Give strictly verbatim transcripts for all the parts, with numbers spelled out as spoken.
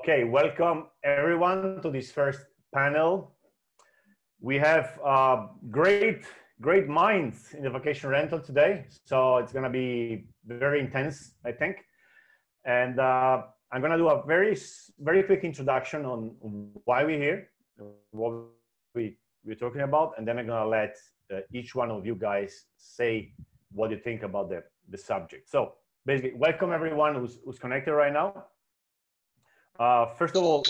Okay, welcome everyone to this first panel. We have uh, great, great minds in the vacation rental today. So it's gonna be very intense, I think. And uh, I'm gonna do a very, very quick introduction on why we're here, what we, we're talking about, and then I'm gonna let uh, each one of you guys say what you think about the, the subject. So basically, welcome everyone who's, who's connected right now. Uh, first of all,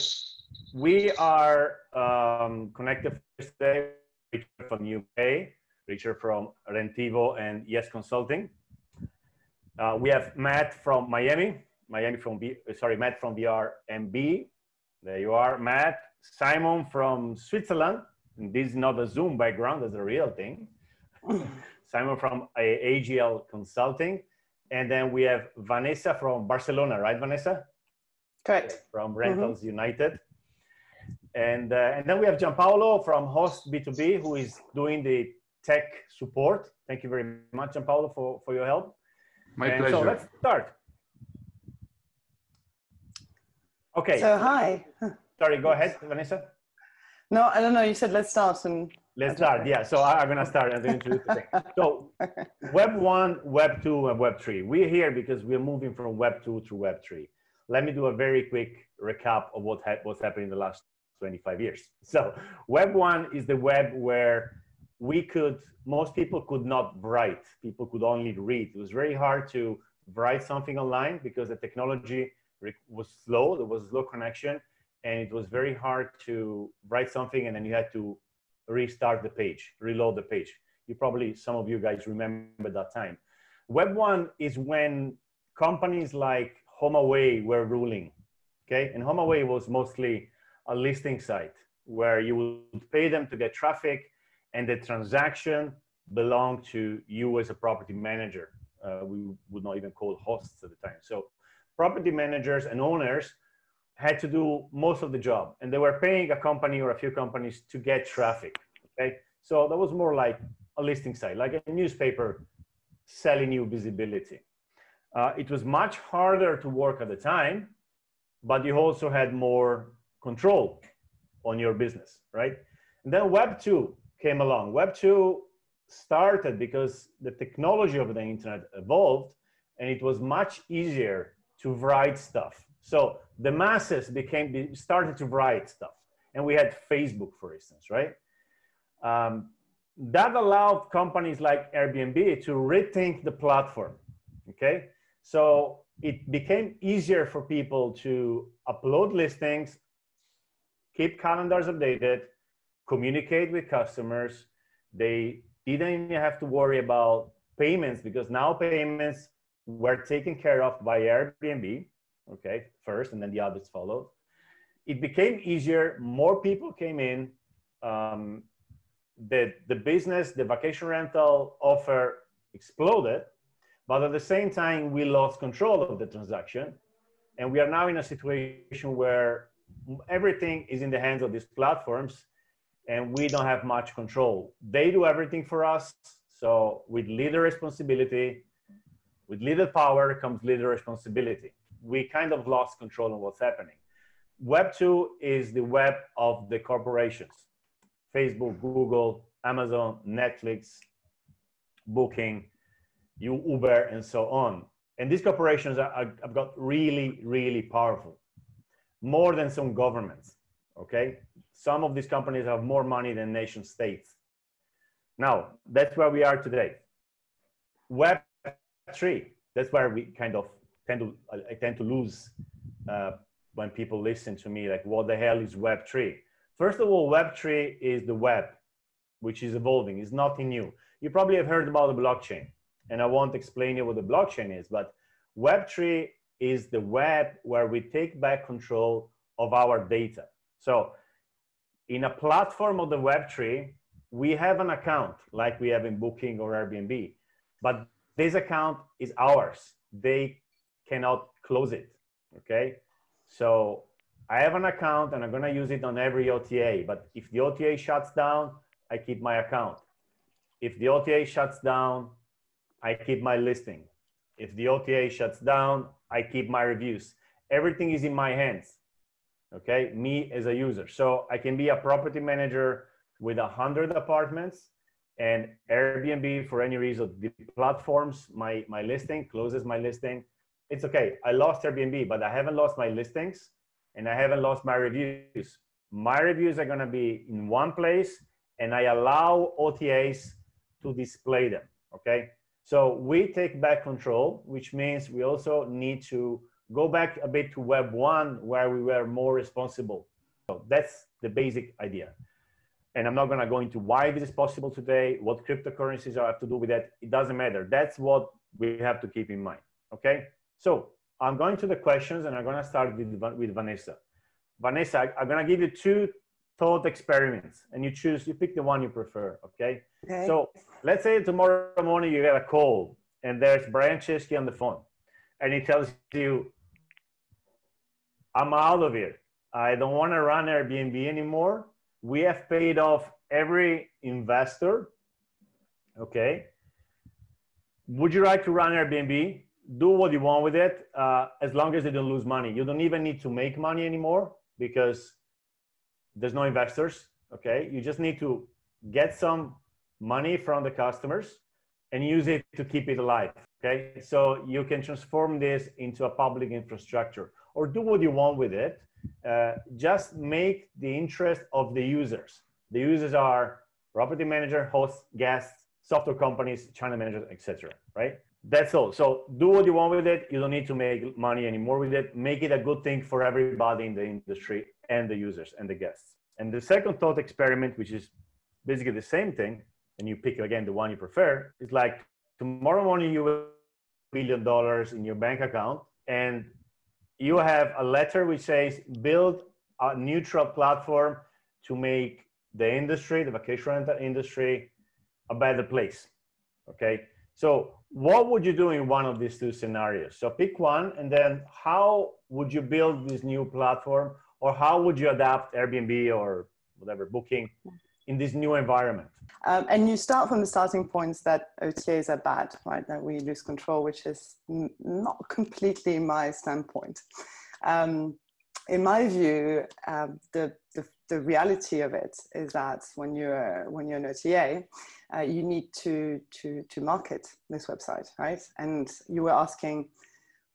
we are um, connected today with Richard from U K, Richard from Rentivo and Yes Consulting. Uh, we have Matt from Miami, Miami from B, sorry, Matt from V R M B. There you are, Matt. Simon from Switzerland. And this is not a Zoom background, that's a real thing. Simon from A J L Consulting. And then we have Vanessa from Barcelona, right, Vanessa? Correct. From Rentals mm-hmm. United. And, uh, and then we have Gianpaolo from Host B two B, who is doing the tech support. Thank you very much, Gianpaolo, for, for your help. My and pleasure. So let's start. Okay. So hi. Sorry, go ahead, Vanessa. No, I don't know. You said let's start. And let's start, yeah. So I, I'm going to start and then introduce the thing. So Web one, Web two, and Web three. We're here because we're moving from Web two to Web three. Let me do a very quick recap of what ha what's happened in the last twenty-five years. So Web one is the web where we could, most people could not write. People could only read. It was very hard to write something online because the technology was slow. There was slow connection. And it was very hard to write something. And then you had to restart the page, reload the page. You probably, some of you guys remember that time. Web one is when companies like HomeAway were ruling, okay? And HomeAway was mostly a listing site where you would pay them to get traffic and the transaction belonged to you as a property manager. Uh, we would not even call hosts at the time. So property managers and owners had to do most of the job and they were paying a company or a few companies to get traffic, okay? So that was more like a listing site, like a newspaper selling you visibility. Uh, it was much harder to work at the time, but you also had more control on your business, right? And then Web two came along. Web two started because the technology of the internet evolved and it was much easier to write stuff. So the masses became, started to write stuff. And we had Facebook, for instance, right? Um, that allowed companies like Airbnb to rethink the platform, okay? So it became easier for people to upload listings, keep calendars updated, communicate with customers. They didn't have to worry about payments because now payments were taken care of by Airbnb, okay, first, and then the others followed. It became easier, more people came in. Um, the, the business, the vacation rental offer exploded. But at the same time, we lost control of the transaction. And we are now in a situation where everything is in the hands of these platforms and we don't have much control. They do everything for us. So with little responsibility, with little power comes little responsibility. We kind of lost control of what's happening. Web two is the web of the corporations. Facebook, Google, Amazon, Netflix, Booking, you Uber, and so on. And these corporations are, are, have got really, really powerful, more than some governments, okay? Some of these companies have more money than nation states. Now, that's where we are today. Web three, that's where we kind of tend to, I tend to lose uh, when people listen to me, like, what the hell is Web three? First of all, Web three is the web, which is evolving. It's nothing new. You probably have heard about the blockchain. And I won't explain you what the blockchain is, but Web three is the web where we take back control of our data. So in a platform of the Web three, we have an account like we have in Booking or Airbnb, but this account is ours. They cannot close it, okay? So I have an account and I'm gonna use it on every O T A, but if the O T A shuts down, I keep my account. If the O T A shuts down, I keep my listing. If the O T A shuts down, I keep my reviews. Everything is in my hands. okay? Me as a user. So I can be a property manager with one hundred apartments, and Airbnb, for any reason, deplatforms my, my listing, closes my listing. It's okay, I lost Airbnb, but I haven't lost my listings and I haven't lost my reviews. My reviews are gonna be in one place, and I allow O T As to display them, okay? So we take back control, which means we also need to go back a bit to web one, where we were more responsible. So that's the basic idea. And I'm not gonna go into why this is possible today, what cryptocurrencies have to do with that, it doesn't matter. That's what we have to keep in mind, okay? So I'm going to the questions, and I'm gonna start with, with Vanessa. Vanessa, I'm gonna give you two thought experiments, and you choose, you pick the one you prefer, okay? Okay. So let's say tomorrow morning you get a call, and there's Brian Chesky on the phone, and he tells you, I'm out of here. I don't wanna run Airbnb anymore. We have paid off every investor, okay? Would you like to run Airbnb? Do what you want with it, uh, as long as you don't lose money. You don't even need to make money anymore, because there's no investors, okay? You just need to get some money from the customers and use it to keep it alive, okay? So you can transform this into a public infrastructure, or do what you want with it. Uh, just make the interest of the users. The users are property manager, hosts, guests, software companies, channel managers, et cetera, right? That's all. So do what you want with it. You don't need to make money anymore with it. Make it a good thing for everybody in the industry, and the users and the guests. And the second thought experiment, which is basically the same thing, and you pick again the one you prefer, is like tomorrow morning you will have a billion dollars in your bank account, and you have a letter which says build a neutral platform to make the industry, the vacation rental industry, a better place, okay? So what would you do in one of these two scenarios? So pick one, and then how would you build this new platform, or how would you adapt Airbnb or whatever, Booking, in this new environment? Um, and you start from the starting points that O T As are bad, right? That we lose control, which is n- not completely my standpoint. Um, in my view, uh, the, the, the reality of it is that when you're, when you're an O T A, uh, you need to, to, to market this website, right? And you were asking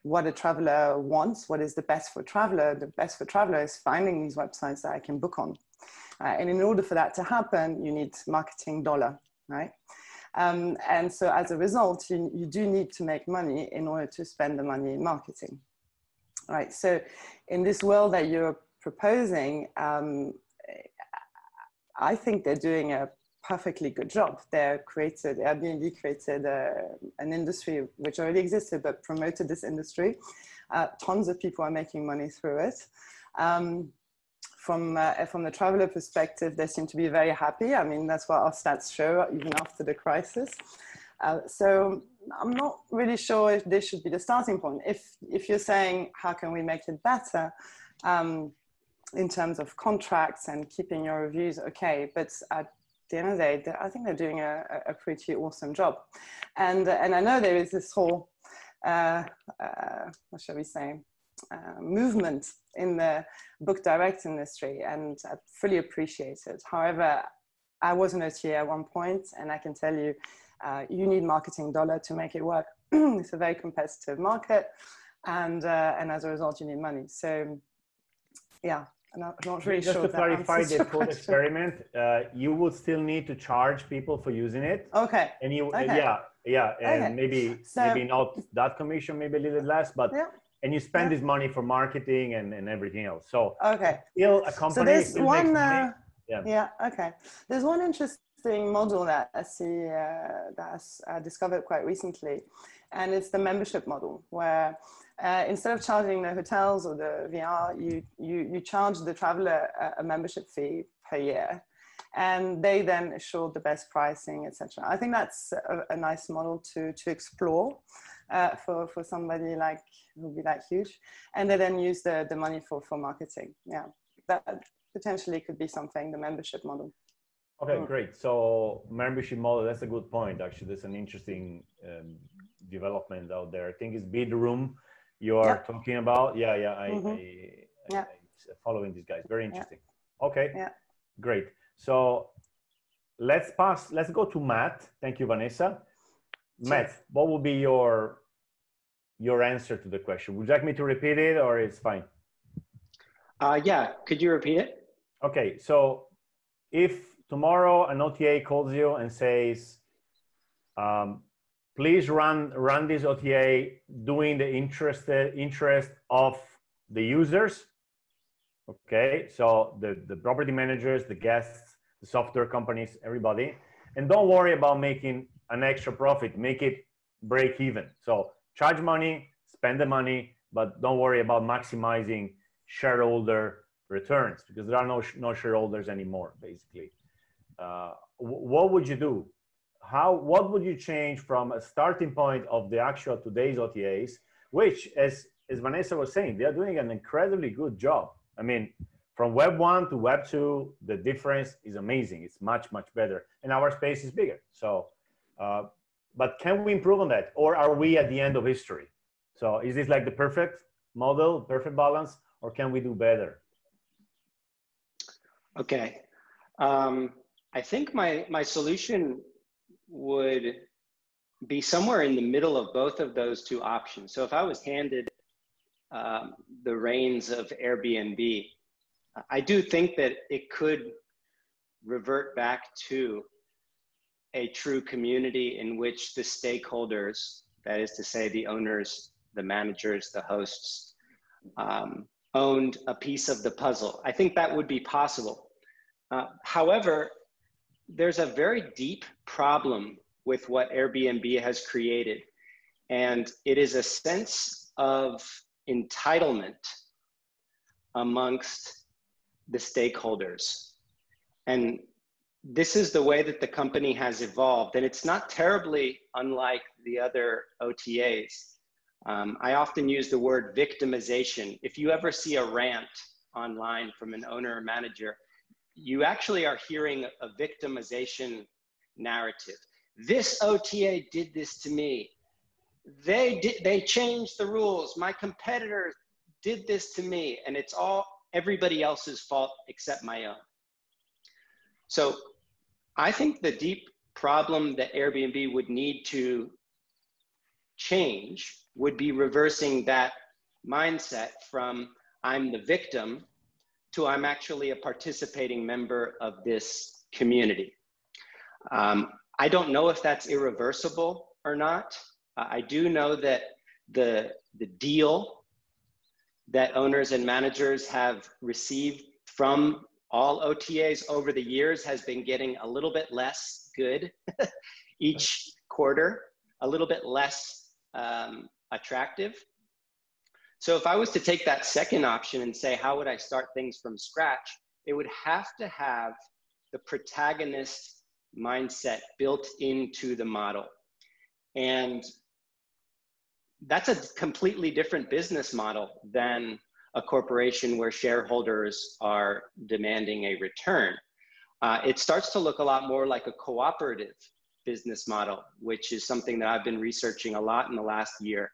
what a traveler wants, what is the best for a traveler. The best for a traveler is finding these websites that I can book on. Uh, and in order for that to happen, you need marketing dollar, right? Um, and so as a result, you, you do need to make money in order to spend the money in marketing, right? So in this world that you're proposing, um, I think they're doing a perfectly good job. They're created, Airbnb created uh, an industry which already existed, but promoted this industry. Uh, tons of people are making money through it. Um, From, uh, from the traveler perspective, they seem to be very happy. I mean, that's what our stats show, even after the crisis. Uh, so I'm not really sure if this should be the starting point. If, if you're saying, how can we make it better um, in terms of contracts and keeping your reviews, okay, but at the end of the day, I think they're doing a, a pretty awesome job. And, and I know there is this whole, uh, uh, what shall we say, Uh, movement in the book direct industry, and I fully appreciate it. However, I was an O T A at one point, and I can tell you, uh, you need marketing dollar to make it work. It's a very competitive market, and uh, and as a result, you need money. So, yeah, I'm not, I'm not really Just sure. Just to clarify the code experiment, uh, you would still need to charge people for using it. Okay. And you, okay. Uh, yeah, yeah, and okay. maybe so, maybe not that commission, maybe a little less, but. Yeah. And you spend yeah. this money for marketing and, and everything else. So okay. still a company. So there's one, uh, yeah. yeah, okay. There's one interesting model that I see, uh, that I discovered quite recently, and it's the membership model, where uh, instead of charging the hotels or the V R, you, you, you charge the traveler a, a membership fee per year, and they then assured the best pricing, et cetera. I think that's a, a nice model to, to explore. Uh, for, for somebody like who would be like huge, and they then use the, the money for, for marketing. Yeah, that potentially could be something, the membership model. Okay, mm. great. So membership model, that's a good point. Actually, that's an interesting um, development out there. I think it's Bidroom you're yeah. talking about. Yeah, yeah, I, mm-hmm. I, I, yeah. I following these guys. Very interesting. Yeah. Okay, yeah. Great. So let's pass, let's go to Matt. Thank you, Vanessa. Sure. Matt, what would be your, your answer to the question? Would you like me to repeat it or it's fine? Uh, yeah, could you repeat it? Okay, so if tomorrow an O T A calls you and says, um, please run, run this O T A doing the interest, interest of the users. Okay, so the, the property managers, the guests, the software companies, everybody. And don't worry about making an extra profit, make it break even. So charge money, spend the money, but don't worry about maximizing shareholder returns because there are no, no shareholders anymore, basically. Uh, what would you do? How, what would you change from a starting point of the actual today's O T As, which as, as Vanessa was saying, they are doing an incredibly good job. I mean, from web one to web two, the difference is amazing. It's much, much better. And our space is bigger. So, uh, but can we improve on that? Or are we at the end of history? So is this like the perfect model, perfect balance, or can we do better? Okay. Um, I think my, my solution would be somewhere in the middle of both of those two options. So if I was handed um, the reins of Airbnb, I do think that it could revert back to a true community in which the stakeholders, that is to say the owners, the managers, the hosts, um, owned a piece of the puzzle. I think that would be possible. Uh, however, there's a very deep problem with what Airbnb has created, and it is a sense of entitlement amongst the stakeholders. And this is the way that the company has evolved, and it's not terribly unlike the other O T As. Um, I often use the word victimization. If you ever see a rant online from an owner or manager, you actually are hearing a victimization narrative. This O T A did this to me. They did, they changed the rules. My competitor did this to me, and it's all everybody else's fault except my own. So I think the deep problem that Airbnb would need to change would be reversing that mindset from I'm the victim to I'm actually a participating member of this community. Um, I don't know if that's irreversible or not. Uh, I do know that the, the deal that owners and managers have received from all O T As over the years has been getting a little bit less good each quarter, a little bit less um, attractive. So if I was to take that second option and say, how would I start things from scratch? It would have to have the protagonist mindset built into the model. And that's a completely different business model than a corporation where shareholders are demanding a return. Uh, it starts to look a lot more like a cooperative business model, which is something that I've been researching a lot in the last year.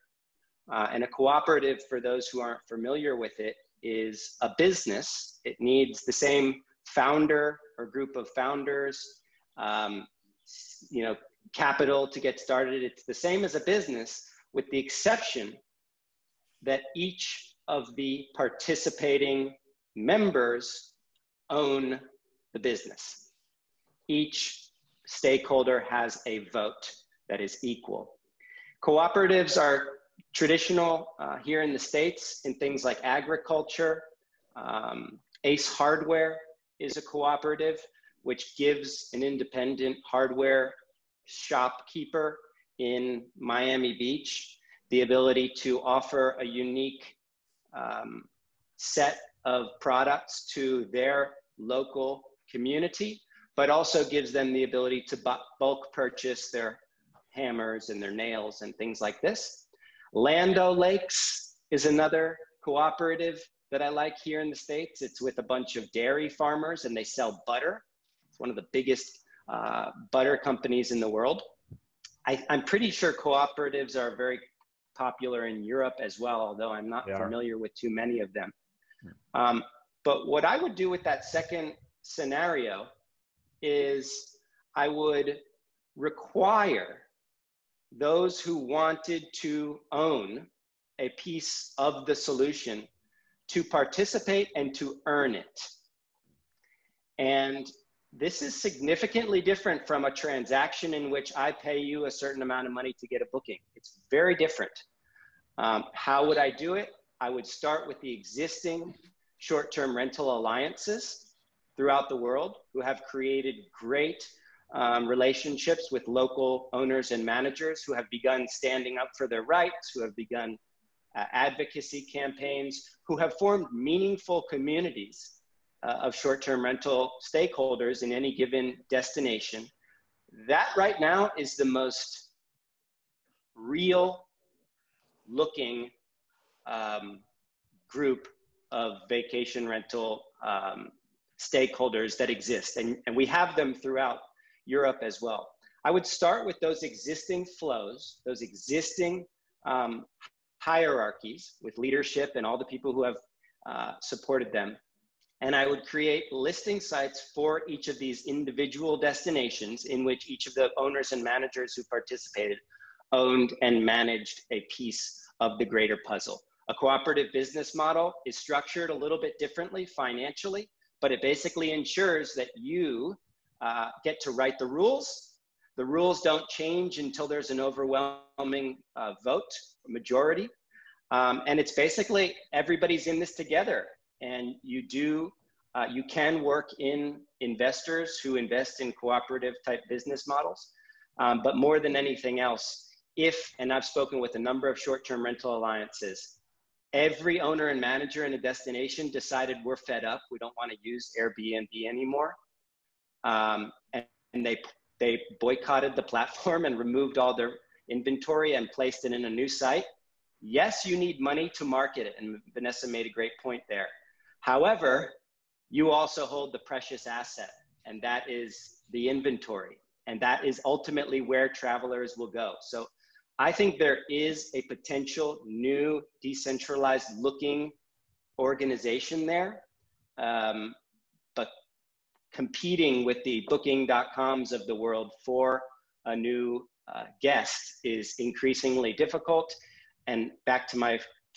Uh, and a cooperative, for those who aren't familiar with it, is a business. It needs the same founder or group of founders, um, you know, capital to get started. It's the same as a business, with the exception that each of the participating members own the business. Each stakeholder has a vote that is equal. Cooperatives are traditional uh, here in the States in things like agriculture. um, Ace Hardware is a cooperative which gives an independent hardware shopkeeper in Miami Beach the ability to offer a unique um, set of products to their local community, but also gives them the ability to bulk purchase their hammers and their nails and things like this. Land O'Lakes is another cooperative that I like here in the States. It's with a bunch of dairy farmers and they sell butter. It's one of the biggest uh, butter companies in the world. I, I'm pretty sure cooperatives are very popular in Europe as well, although I'm not familiar with too many of them. Um, but what I would do with that second scenario is I would require those who wanted to own a piece of the solution to participate and to earn it. And this is significantly different from a transaction in which I pay you a certain amount of money to get a booking. It's very different. Um, how would I do it? I would start with the existing short-term rental alliances throughout the world who have created great um, relationships with local owners and managers who have begun standing up for their rights, who have begun uh, advocacy campaigns, who have formed meaningful communities Uh, of short-term rental stakeholders in any given destination. That right now is the most real looking um, group of vacation rental um, stakeholders that exist. And, and we have them throughout Europe as well. I would start with those existing flows, those existing um, hierarchies with leadership and all the people who have uh, supported them. And I would create listing sites for each of these individual destinations in which each of the owners and managers who participated owned and managed a piece of the greater puzzle. A cooperative business model is structured a little bit differently financially, but it basically ensures that you uh, get to write the rules. The rules don't change until there's an overwhelming uh, vote, majority. Um, and it's basically everybody's in this together. And you do, uh, you can work in investors who invest in cooperative type business models. Um, but more than anything else, if, and I've spoken with a number of short-term rental alliances, every owner and manager in a destination decided we're fed up, we don't want to use Airbnb anymore. Um, and, and they, they boycotted the platform and removed all their inventory and placed it in a new site. Yes, you need money to market it. And Vanessa made a great point there. However, you also hold the precious asset, and that is the inventory. And that is ultimately where travelers will go. So I think there is a potential new decentralized looking organization there, um, but competing with the booking dot coms of the world for a new uh, guest is increasingly difficult. And back to my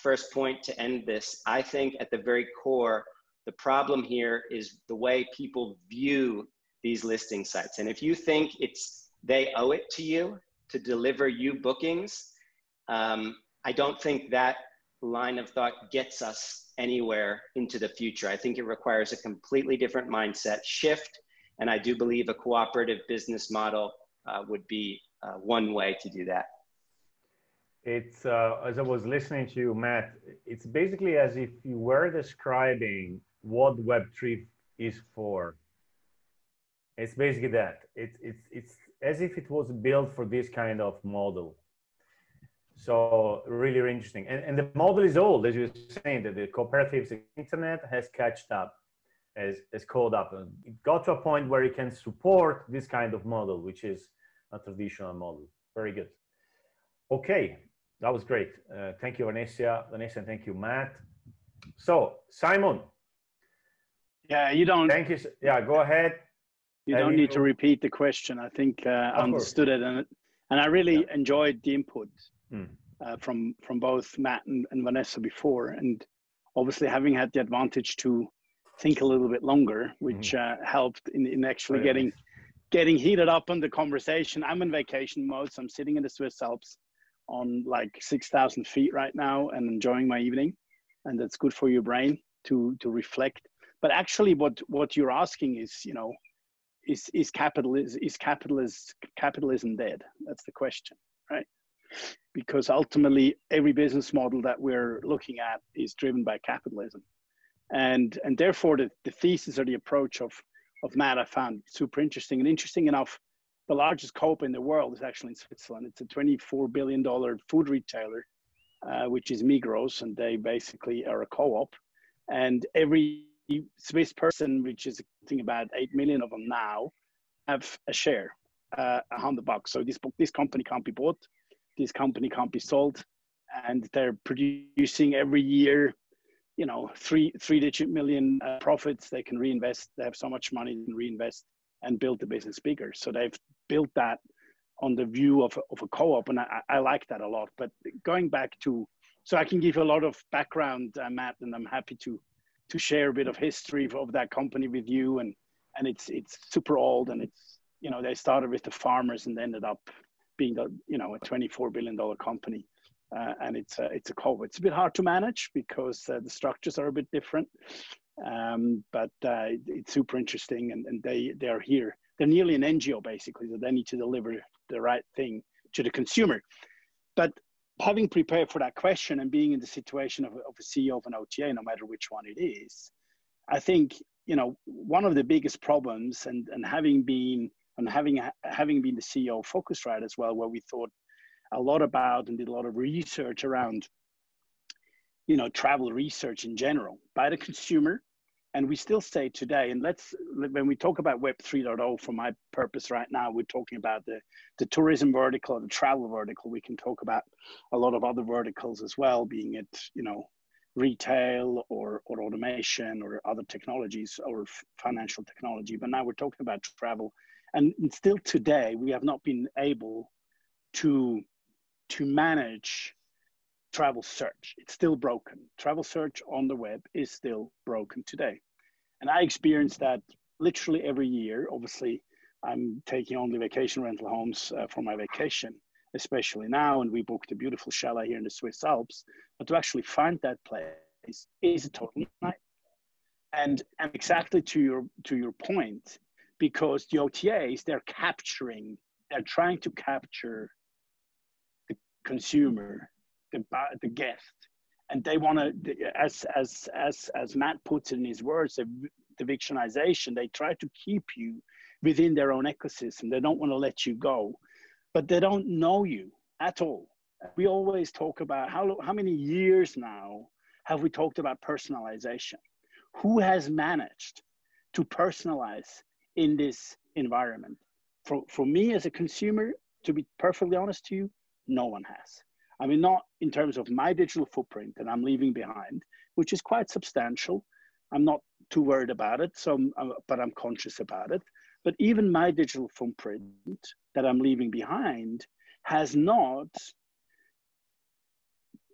first point to end this, I think at the very core, the problem here is the way people view these listing sites. And if you think it's they owe it to you to deliver you bookings, um, I don't think that line of thought gets us anywhere into the future. I think it requires a completely different mindset shift. And I do believe a cooperative business model uh, would be uh, one way to do that. It's, uh, as I was listening to you, Matt, it's basically as if you were describing what Web three is for. It's basically that. It's, it's, it's as if it was built for this kind of model. So really, really interesting. And, and the model is old, as you were saying, that the cooperatives internet has catched up, has, has caught up. And it got to a point where it can support this kind of model, which is a traditional model. Very good. Okay. That was great. Uh, thank you, Vanessa. Vanessa, thank you, Matt. So, Simon. Yeah, you don't. Thank you. Yeah, go ahead. You don't need to repeat the question. I think uh, I understood it, and and I really yeah. enjoyed the input mm. uh, from from both Matt and, and Vanessa before, and obviously having had the advantage to think a little bit longer, which mm-hmm. uh, helped in in actually Very getting nice. getting heated up on the conversation. I'm in vacation mode, so I'm sitting in the Swiss Alps on like six thousand feet right now and enjoying my evening, and that's good for your brain to to reflect. But actually what what you're asking is, you know, is is capital is, is capitalist capitalism dead? That's the question, right? Because ultimately every business model that we're looking at is driven by capitalism, and and therefore the, the thesis or the approach of of Matt I found super interesting. And interesting enough, the largest coop in the world is actually in Switzerland. It's a twenty-four billion dollar food retailer, uh, which is Migros, and they basically are a co-op. And every Swiss person, which is about eight million of them now, have a share, uh, a hundred bucks. So this, this company can't be bought, this company can't be sold, and they're producing every year you know, three three digit million uh, profits. They can reinvest. They have so much money to reinvest and build the business bigger. So they've built that on the view of, of a co-op, and I, I like that a lot. But going back to, so I can give a lot of background, uh, Matt, and I'm happy to to share a bit of history of that company with you. And and it's it's super old, and it's, you know, they started with the farmers and ended up being, the, you know, a twenty-four billion dollars company. Uh, and it's a, it's a co-op. It's a bit hard to manage because uh, the structures are a bit different, um, but uh, it, it's super interesting. And, and they, they are here. They're nearly an N G O, basically, so they need to deliver the right thing to the consumer. But having prepared for that question and being in the situation of, of a C E O of an O T A, no matter which one it is, I think, you know, one of the biggest problems, and, and having been and having having been the C E O of Focusrite as well, where we thought a lot about and did a lot of research around, you know, travel research in general by the consumer. And we still say today, and let's, when we talk about Web three point oh, for my purpose right now, we're talking about the, the tourism vertical, the travel vertical. We can talk about a lot of other verticals as well, being it, you know, retail or, or automation or other technologies or financial technology. But now we're talking about travel. And still today, we have not been able to, to manage travel search. It's still broken. Travel search on the web is still broken today. And I experience that literally every year. Obviously, I'm taking only vacation rental homes uh, for my vacation, especially now. And we booked a beautiful chalet here in the Swiss Alps. But to actually find that place is a total nightmare. And, and exactly to your, to your point, because the O T As, they're capturing, they're trying to capture the consumer, the, the guest, and they want to, as as as as Matt puts it in his words, the, the victimization. They try to keep you within their own ecosystem. They don't want to let you go, but they don't know you at all. We always talk about how how many years now have we talked about personalization? Who has managed to personalize in this environment? For for me as a consumer, to be perfectly honest to you, no one has. I mean, not in terms of my digital footprint that I'm leaving behind, which is quite substantial. I'm not too worried about it, so I'm, but I'm conscious about it. But even my digital footprint that I'm leaving behind has not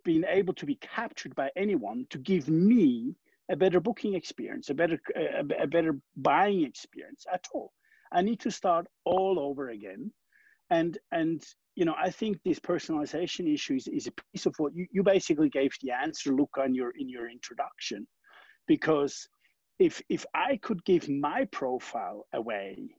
been able to be captured by anyone to give me a better booking experience, a better, a, a better buying experience at all. I need to start all over again. And, and you know, I think this personalization issue is, is a piece of what you, you basically gave the answer, Luca, in your, in your introduction. Because if, if I could give my profile away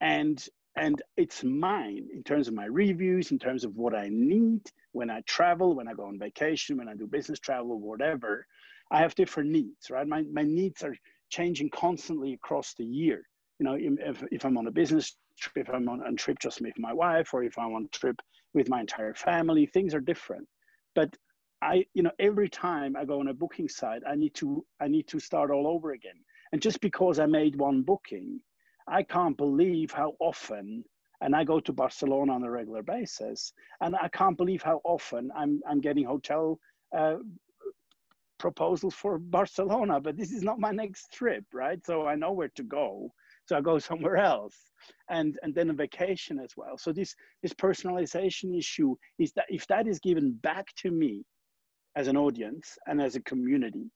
and, and it's mine in terms of my reviews, in terms of what I need when I travel, when I go on vacation, when I do business travel, whatever, I have different needs, right? My, my needs are changing constantly across the year. You know, if, if I'm on a business trip, if I'm on a trip just with my wife, or if I'm on a trip with my entire family, things are different. But I, you know, every time I go on a booking site, I need to, I need to start all over again. And just because I made one booking, I can't believe how often, and I go to Barcelona on a regular basis, and I can't believe how often I'm, I'm getting hotel uh, proposals for Barcelona, but this is not my next trip, right? So I know where to go. So I go somewhere else, and, and then a vacation as well. So this, this personalization issue is that if that is given back to me as an audience and as a community,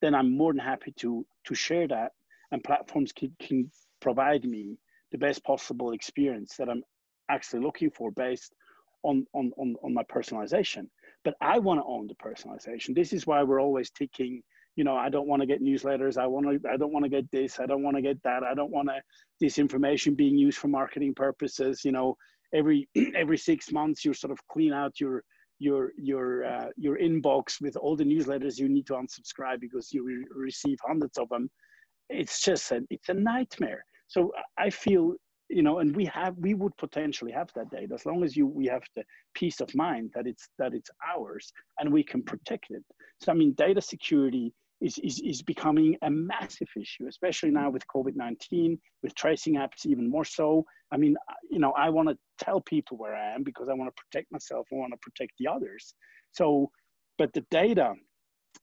then I'm more than happy to, to share that, and platforms can, can provide me the best possible experience that I'm actually looking for based on, on, on, on my personalization. But I want to own the personalization. This is why we're always ticking, you know, I don't want to get newsletters. I want to, I don't want to get this. I don't want to get that. I don't want to, this information being used for marketing purposes. You know, every, every six months, you sort of clean out your, your, your, uh, your inbox with all the newsletters you need to unsubscribe because you re receive hundreds of them. It's just, a, it's a nightmare. So I feel, you know, and we have, we would potentially have that data as long as you, we have the peace of mind that it's, that it's ours and we can protect it. So, I mean, data security Is, is, is becoming a massive issue, especially now with COVID nineteen, with tracing apps even more so. I mean, you know, I want to tell people where I am because I want to protect myself, I want to protect the others. So, but the data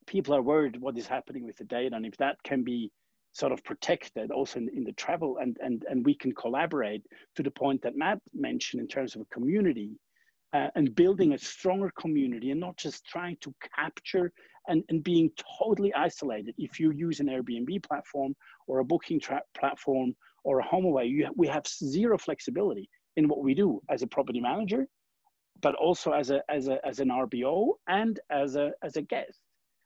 people are worried what is happening with the data, and if that can be sort of protected also in, in the travel, and, and, and we can collaborate to the point that Matt mentioned in terms of a community uh, and building a stronger community and not just trying to capture and, and being totally isolated. If you use an Airbnb platform or a Booking platform or a HomeAway, you, we have zero flexibility in what we do as a property manager, but also as a as a as an R B O and as a as a guest.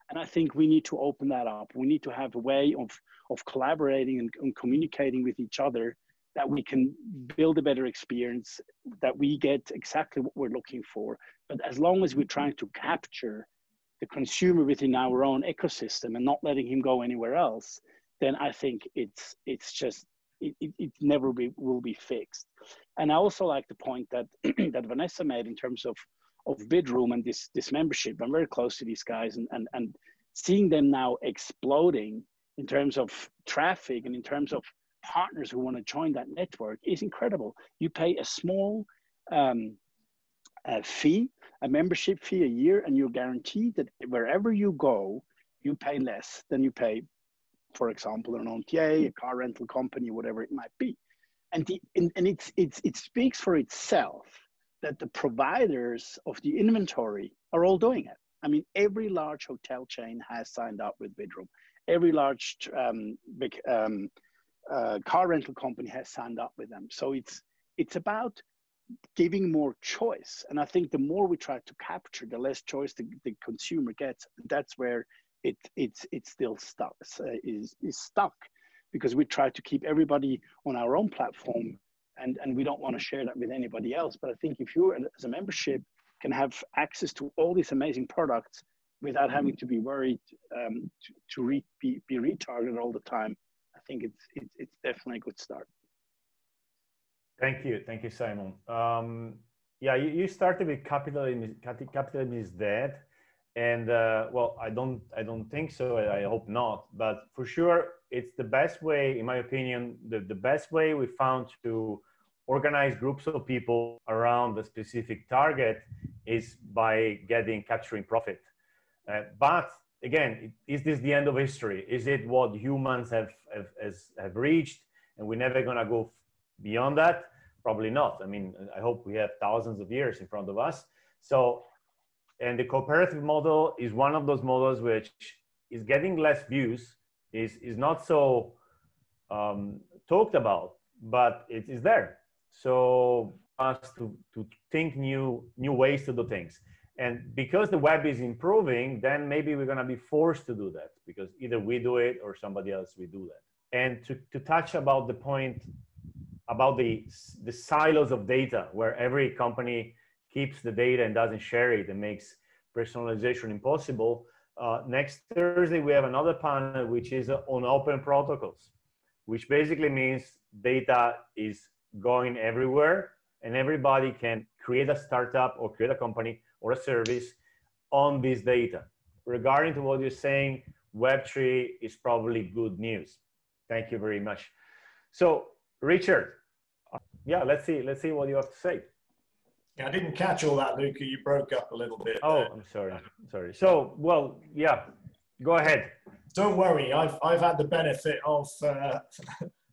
And I think we need to open that up. We need to have a way of of collaborating and, and communicating with each other, that we can build a better experience, that we get exactly what we're looking for. But as long as we're trying to capture the consumer within our own ecosystem and not letting him go anywhere else, then I think it's it's just it, it, it never be, will be fixed. And I also like the point that that Vanessa made in terms of of Bidroom and this this membership. I'm very close to these guys, and, and, and seeing them now exploding in terms of traffic and in terms of partners who want to join that network is incredible. You pay a small um, a fee, a membership fee a year, and you're guaranteed that wherever you go, you pay less than you pay, for example, an O T A, a car rental company, whatever it might be. And, the, and, and it's, it's, it speaks for itself that the providers of the inventory are all doing it. I mean, every large hotel chain has signed up with Bidroom. Every large um, big, um, uh, car rental company has signed up with them. So it's, it's about giving more choice. And I think the more we try to capture, the less choice the, the consumer gets. That's where it, it's, it's still stuck, uh, is, is stuck. Because we try to keep everybody on our own platform, and, and we don't want to share that with anybody else. But I think if you, as a membership, can have access to all these amazing products without having to be worried um, to, to re, be, be retargeted all the time, I think it's, it's, it's definitely a good start. Thank you. Thank you, Simon. Um, yeah, you, you started with capitalism, capitalism is dead. And uh, well, I don't, I don't think so. I, I hope not. But for sure, it's the best way, in my opinion, the, the best way we found to organize groups of people around a specific target is by getting capturing profit. Uh, but again, is this the end of history? Is it what humans have have, has, have reached, and we're never gonna go beyond that? Probably not. I mean, I hope we have thousands of years in front of us. So. And the cooperative model is one of those models which is getting less views, is, is not so um, talked about, but it is there. So us to, to think new, new ways to do things. And because the web is improving, then maybe we're going to be forced to do that, because either we do it or somebody else will do that. And to, to touch about the point about the, the silos of data, where every company keeps the data and doesn't share it and makes personalization impossible. Uh, next Thursday, we have another panel, which is on open protocols, which basically means data is going everywhere and everybody can create a startup or create a company or a service on this data. Regarding to what you're saying, Web three is probably good news. Thank you very much. So Richard, yeah, let's see, let's see what you have to say. Yeah, I didn't catch all that, Luca. You broke up a little bit. Oh, I'm sorry. I'm sorry. So, well, yeah, go ahead. Don't worry. I've, I've had the benefit of uh,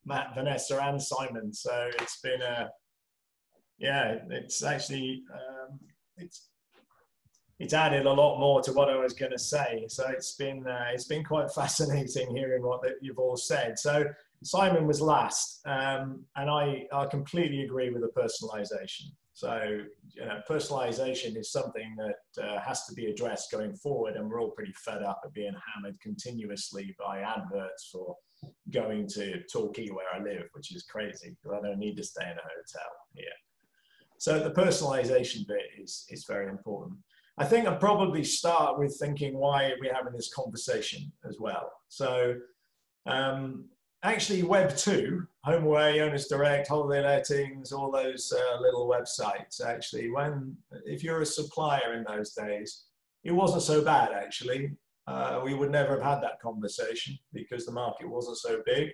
Matt, Vanessa, and Simon. So it's been a, yeah, it's actually, um, it's, it's added a lot more to what I was going to say. So it's been, uh, it's been quite fascinating hearing what the, you've all said. So Simon was last, um, and I, I completely agree with the personalization. So, you know, personalization is something that uh, has to be addressed going forward, and we're all pretty fed up of being hammered continuously by adverts for going to Torquay where I live, which is crazy because I don't need to stay in a hotel here. So the personalization bit is, is very important. I think I'd probably start with thinking why we're having this conversation as well. So um, actually Web two, HomeAway, Owners Direct, Holiday Lettings, all those uh, little websites, actually, when, if you're a supplier in those days, it wasn't so bad, actually. Uh, we would never have had that conversation because the market wasn't so big,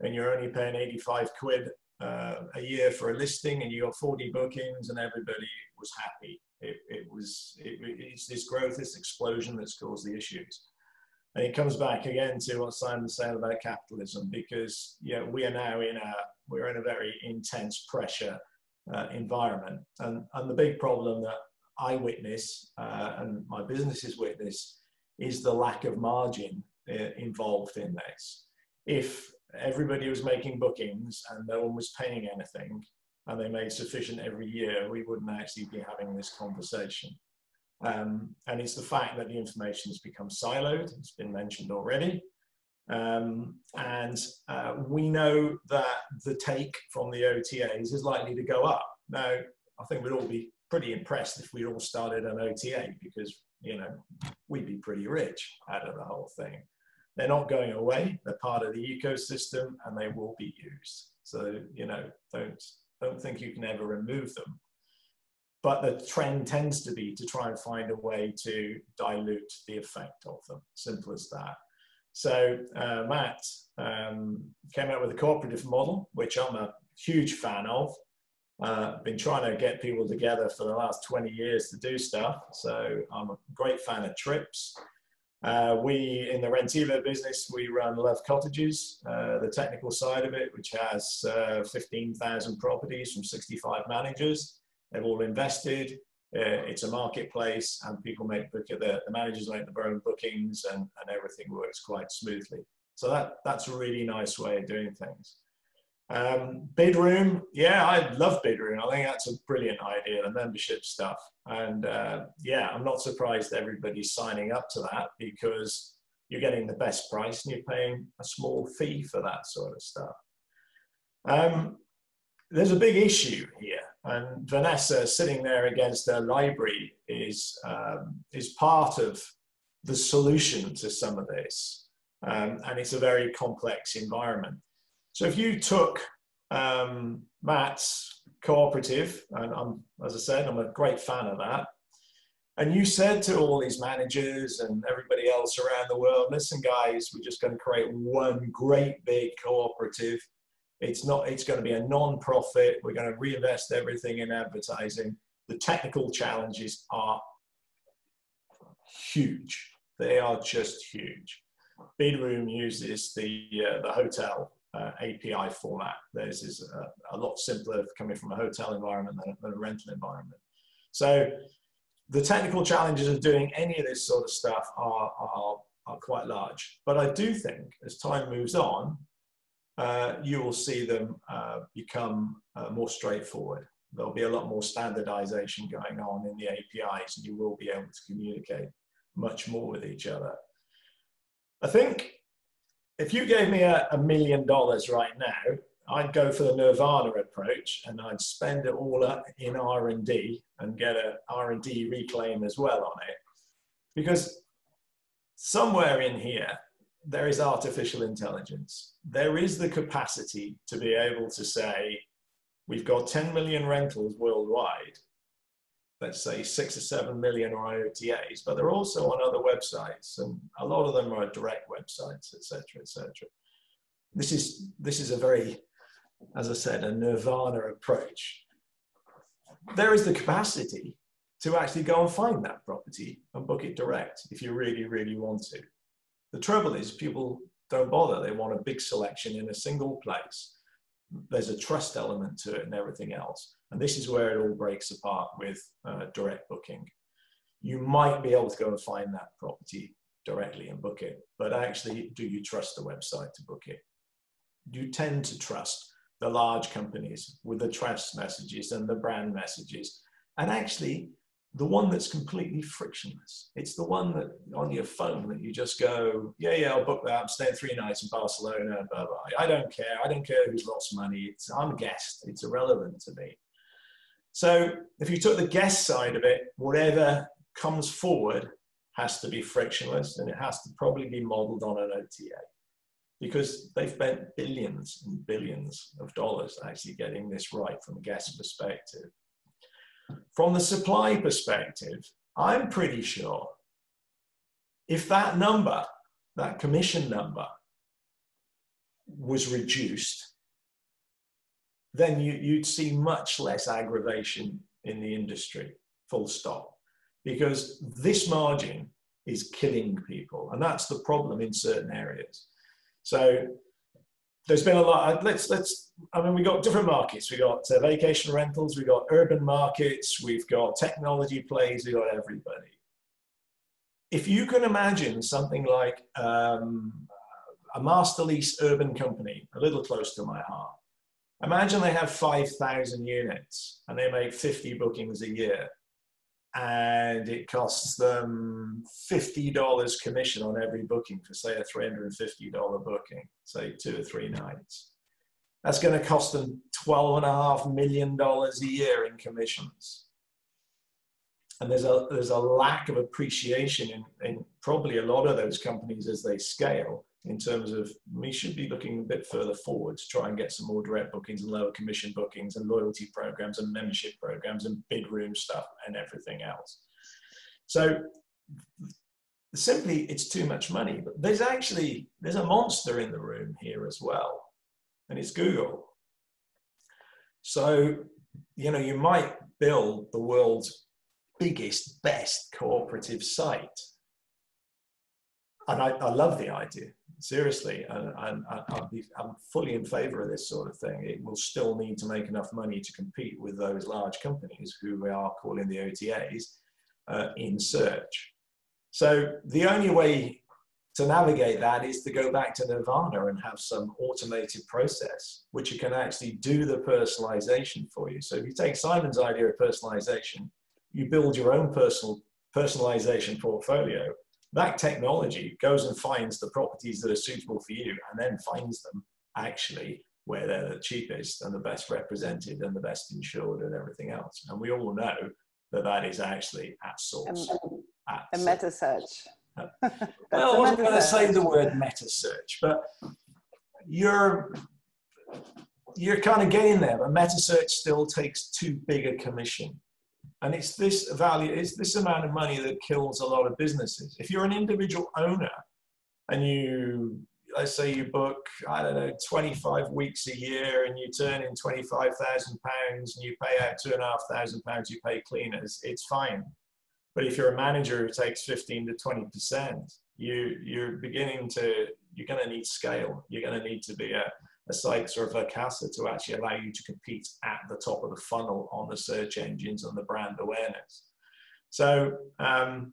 and you're only paying eighty-five quid uh, a year for a listing, and you got forty bookings, and everybody was happy. It, it was, it, it's this growth, this explosion that's caused the issues. And it comes back again to what Simon said about capitalism, because yeah, we are now in a we're in a very intense pressure uh, environment, and and the big problem that I witness uh, and my businesses witness is the lack of margin uh, involved in this. If everybody was making bookings and no one was paying anything, and they made sufficient every year, we wouldn't actually be having this conversation. Um, and it's the fact that the information has become siloed, it's been mentioned already. Um, and uh, we know that the take from the O T As is likely to go up. Now, I think we'd all be pretty impressed if we all started an O T A, because, you know, we'd be pretty rich out of the whole thing. They're not going away, they're part of the ecosystem and they will be used. So, you know, don't, don't think you can ever remove them. But the trend tends to be to try and find a way to dilute the effect of them. Simple as that. So uh, Matt um, came out with a cooperative model, which I'm a huge fan of. Uh, been trying to get people together for the last twenty years to do stuff. So I'm a great fan of trips. Uh, we, in the Rentivo business, we run Love Cottages, uh, the technical side of it, which has uh, fifteen thousand properties from sixty-five managers. They've all invested. Uh, it's a marketplace, and people make book at the, the managers make their own bookings, and, and everything works quite smoothly. So that that's a really nice way of doing things. Um, Bidroom, yeah, I love Bidroom. I think that's a brilliant idea, the membership stuff. And uh, yeah, I'm not surprised everybody's signing up to that, because you're getting the best price and you're paying a small fee for that sort of stuff. Um, there's a big issue here. And Vanessa sitting there against her library is, um, is part of the solution to some of this. Um, and it's a very complex environment. So if you took um, Matt's cooperative, and I'm, as I said, I'm a great fan of that, and you said to all these managers and everybody else around the world, listen guys, we're just going to create one great big cooperative. It's not, it's going to be a non-profit. We're going to reinvest everything in advertising. The technical challenges are huge. They are just huge. Bidroom uses the, uh, the hotel uh, A P I format. Theirs is a, a lot simpler coming from a hotel environment than, than a rental environment. So the technical challenges of doing any of this sort of stuff are, are, are quite large. But I do think as time moves on, Uh, you will see them uh, become uh, more straightforward. There'll be a lot more standardization going on in the A P Is, and you will be able to communicate much more with each other. I think if you gave me a, a million dollars right now, I'd go for the Nirvana approach, and I'd spend it all up in R and D and get a R and D reclaim as well on it. Because somewhere in here, there is artificial intelligence. There is the capacity to be able to say, we've got ten million rentals worldwide. Let's say six or seven million are O T As, but they're also on other websites, and a lot of them are direct websites, et cetera, et cetera. This is, this is a very, as I said, a Nirvana approach. There is the capacity to actually go and find that property and book it direct if you really, really want to. The trouble is people don't bother. They want a big selection in a single place. There's a trust element to it and everything else. And this is where it all breaks apart with uh, direct booking. You might be able to go and find that property directly and book it, but actually, do you trust the website to book it? You tend to trust the large companies with the trust messages and the brand messages. And actually, the one that's completely frictionless. It's the one that on your phone that you just go, yeah, yeah, I'll book that. I'm staying three nights in Barcelona, blah, blah. I don't care. I don't care who's lost money. It's, I'm a guest. It's irrelevant to me. So if you took the guest side of it, whatever comes forward has to be frictionless, and it has to probably be modeled on an O T A, because they've spent billions and billions of dollars actually getting this right from a guest perspective. From the supply perspective, I'm pretty sure if that number, that commission number, was reduced, then you, you'd see much less aggravation in the industry, full stop. Because this margin is killing people. And that's the problem in certain areas. So there's been a lot, let's, let's, I mean, we've got different markets. We've got uh, vacation rentals, we've got urban markets, we've got technology plays, we've got everybody. If you can imagine something like um, a master lease urban company, a little close to my heart, imagine they have five thousand units and they make fifty bookings a year and it costs them fifty dollars commission on every booking for say a three hundred fifty dollar booking, say two or three nights. That's going to cost them twelve and a half million dollars a year in commissions. And there's a, there's a lack of appreciation in, in probably a lot of those companies as they scale in terms of we should be looking a bit further forward to try and get some more direct bookings and lower commission bookings and loyalty programs and membership programs and big room stuff and everything else. So simply it's too much money, but there's actually, there's a monster in the room here as well. And it's Google. So, you know, you might build the world's biggest, best cooperative site. And I, I love the idea, seriously. And, and, and I'll be, I'm fully in favor of this sort of thing. It will still need to make enough money to compete with those large companies who we are calling the O T As uh, in search. So the only way to navigate that is to go back to Nirvana and have some automated process, which you can actually do the personalization for you. So if you take Simon's idea of personalization, you build your own personal personalization portfolio. That technology goes and finds the properties that are suitable for you and then finds them actually where they're the cheapest and the best represented and the best insured and everything else. And we all know that that is actually at source. At a meta search. Well, I wasn't going to say the word meta search, but you're, you're kind of getting there, but meta search still takes too big a commission. And it's this value, it's this amount of money that kills a lot of businesses. If you're an individual owner and you, let's say you book, I don't know, twenty-five weeks a year and you turn in twenty-five thousand pounds and you pay out two and a half thousand pounds, you pay cleaners, it's fine. But if you're a manager who takes fifteen to twenty percent, you, you're beginning to, you're going to need scale. You're going to need to be a, a site or a Vacasa to actually allow you to compete at the top of the funnel on the search engines and the brand awareness. So um,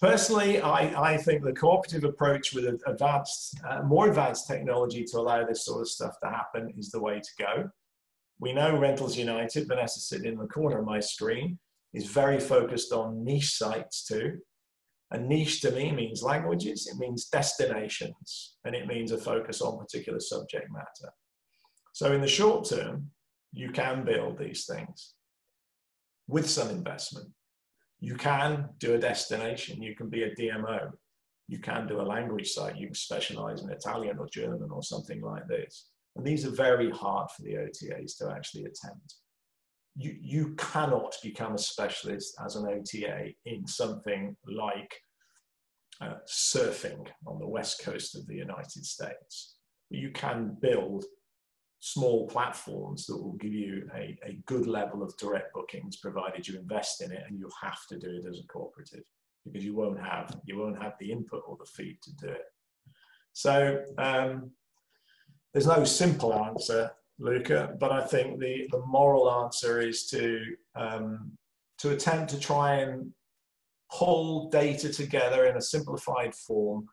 personally, I, I think the cooperative approach with advanced, uh, more advanced technology to allow this sort of stuff to happen is the way to go. We know Rentals United, Vanessa sitting in the corner of my screen, is very focused on niche sites too. A niche to me means languages, it means destinations, and it means a focus on particular subject matter. So in the short term, you can build these things with some investment. You can do a destination, you can be a D M O, you can do a language site, you can specialize in Italian or German or something like this. And these are very hard for the O T As to actually attempt. You, you cannot become a specialist as an O T A in something like uh, surfing on the west coast of the United States. You can build small platforms that will give you a, a good level of direct bookings provided you invest in it, and you have to do it as a cooperative because you won't have, you won't have the input or the feed to do it. So um, there's no simple answer, Luca, but I think the, the moral answer is to, um, to attempt to try and pull data together in a simplified form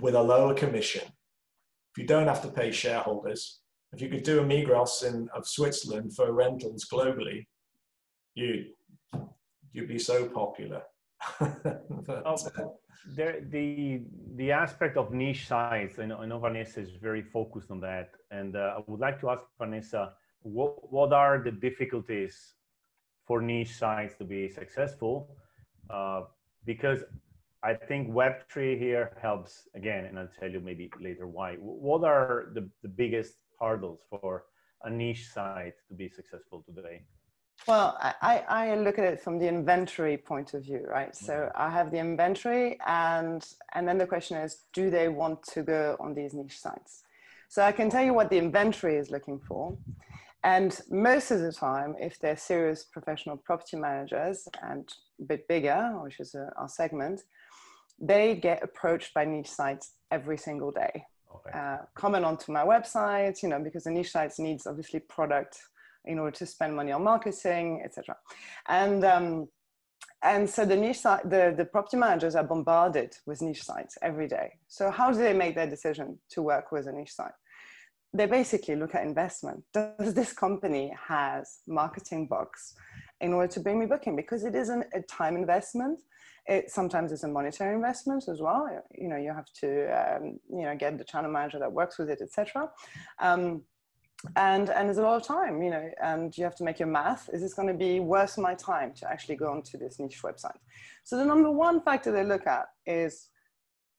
with a lower commission. If you don't have to pay shareholders, if you could do a Migros in, of Switzerland for rentals globally, you, you'd be so popular. Oh, there, the the aspect of niche sites, and I, I know Vanessa is very focused on that, and uh, I would like to ask Vanessa, what, what are the difficulties for niche sites to be successful? Uh, because I think Web three here helps again, and I'll tell you maybe later why. What are the, the biggest hurdles for a niche site to be successful today? Well, I, I look at it from the inventory point of view, right? So I have the inventory, and, and then the question is, do they want to go on these niche sites? So I can tell you what the inventory is looking for. And most of the time, if they're serious professional property managers and a bit bigger, which is a, our segment, they get approached by niche sites every single day. Okay. Uh, comment onto my website, you know, because the niche sites needs obviously product in order to spend money on marketing, et cetera. And um, and so the niche site, the, the property managers are bombarded with niche sites every day. So how do they make their decision to work with a niche site? They basically look at investment. Does this company has marketing box in order to bring me booking? Because it isn't a time investment. It sometimes it's a monetary investment as well. You know, you have to um, you know, get the channel manager that works with it, et cetera. Um, and and there's a lot of time, you know, and you have to make your math. Is this going to be worth my time to actually go onto this niche website? So the number one factor they look at is,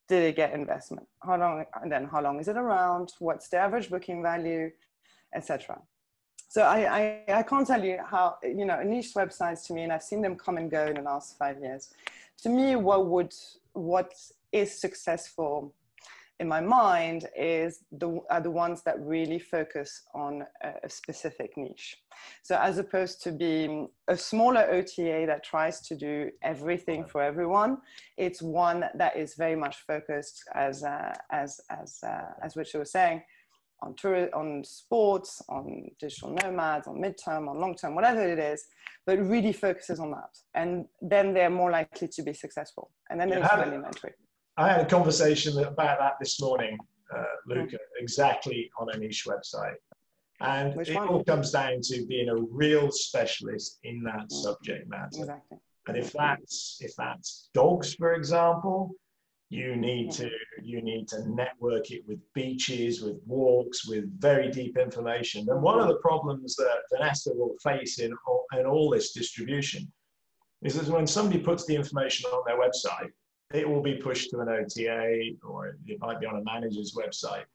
did it get investment? How long, and then how long is it around? What's the average booking value, et cetera. So I, I, I can't tell you how, you know, niche websites to me, and I've seen them come and go in the last five years. To me, what would, what is successful in my mind is the, are the ones that really focus on a, a specific niche. So as opposed to being a smaller O T A that tries to do everything for everyone, it's one that is very much focused, as uh, as as uh, as Richard was saying, on tour, on sports, on digital nomads, on midterm, on long term, whatever it is, but really focuses on that, and then they're more likely to be successful, and then they're complementary. I had a conversation about that this morning, uh, Luca, exactly on a niche website. And Which it one? all comes down to being a real specialist in that subject matter. Exactly. And if that's, if that's dogs, for example, you need yeah. to, you need to network it with beaches, with walks, with very deep information. And one of the problems that Vanessa will face in all, in all this distribution is that when somebody puts the information on their website, it will be pushed to an O T A, or it might be on a manager's website.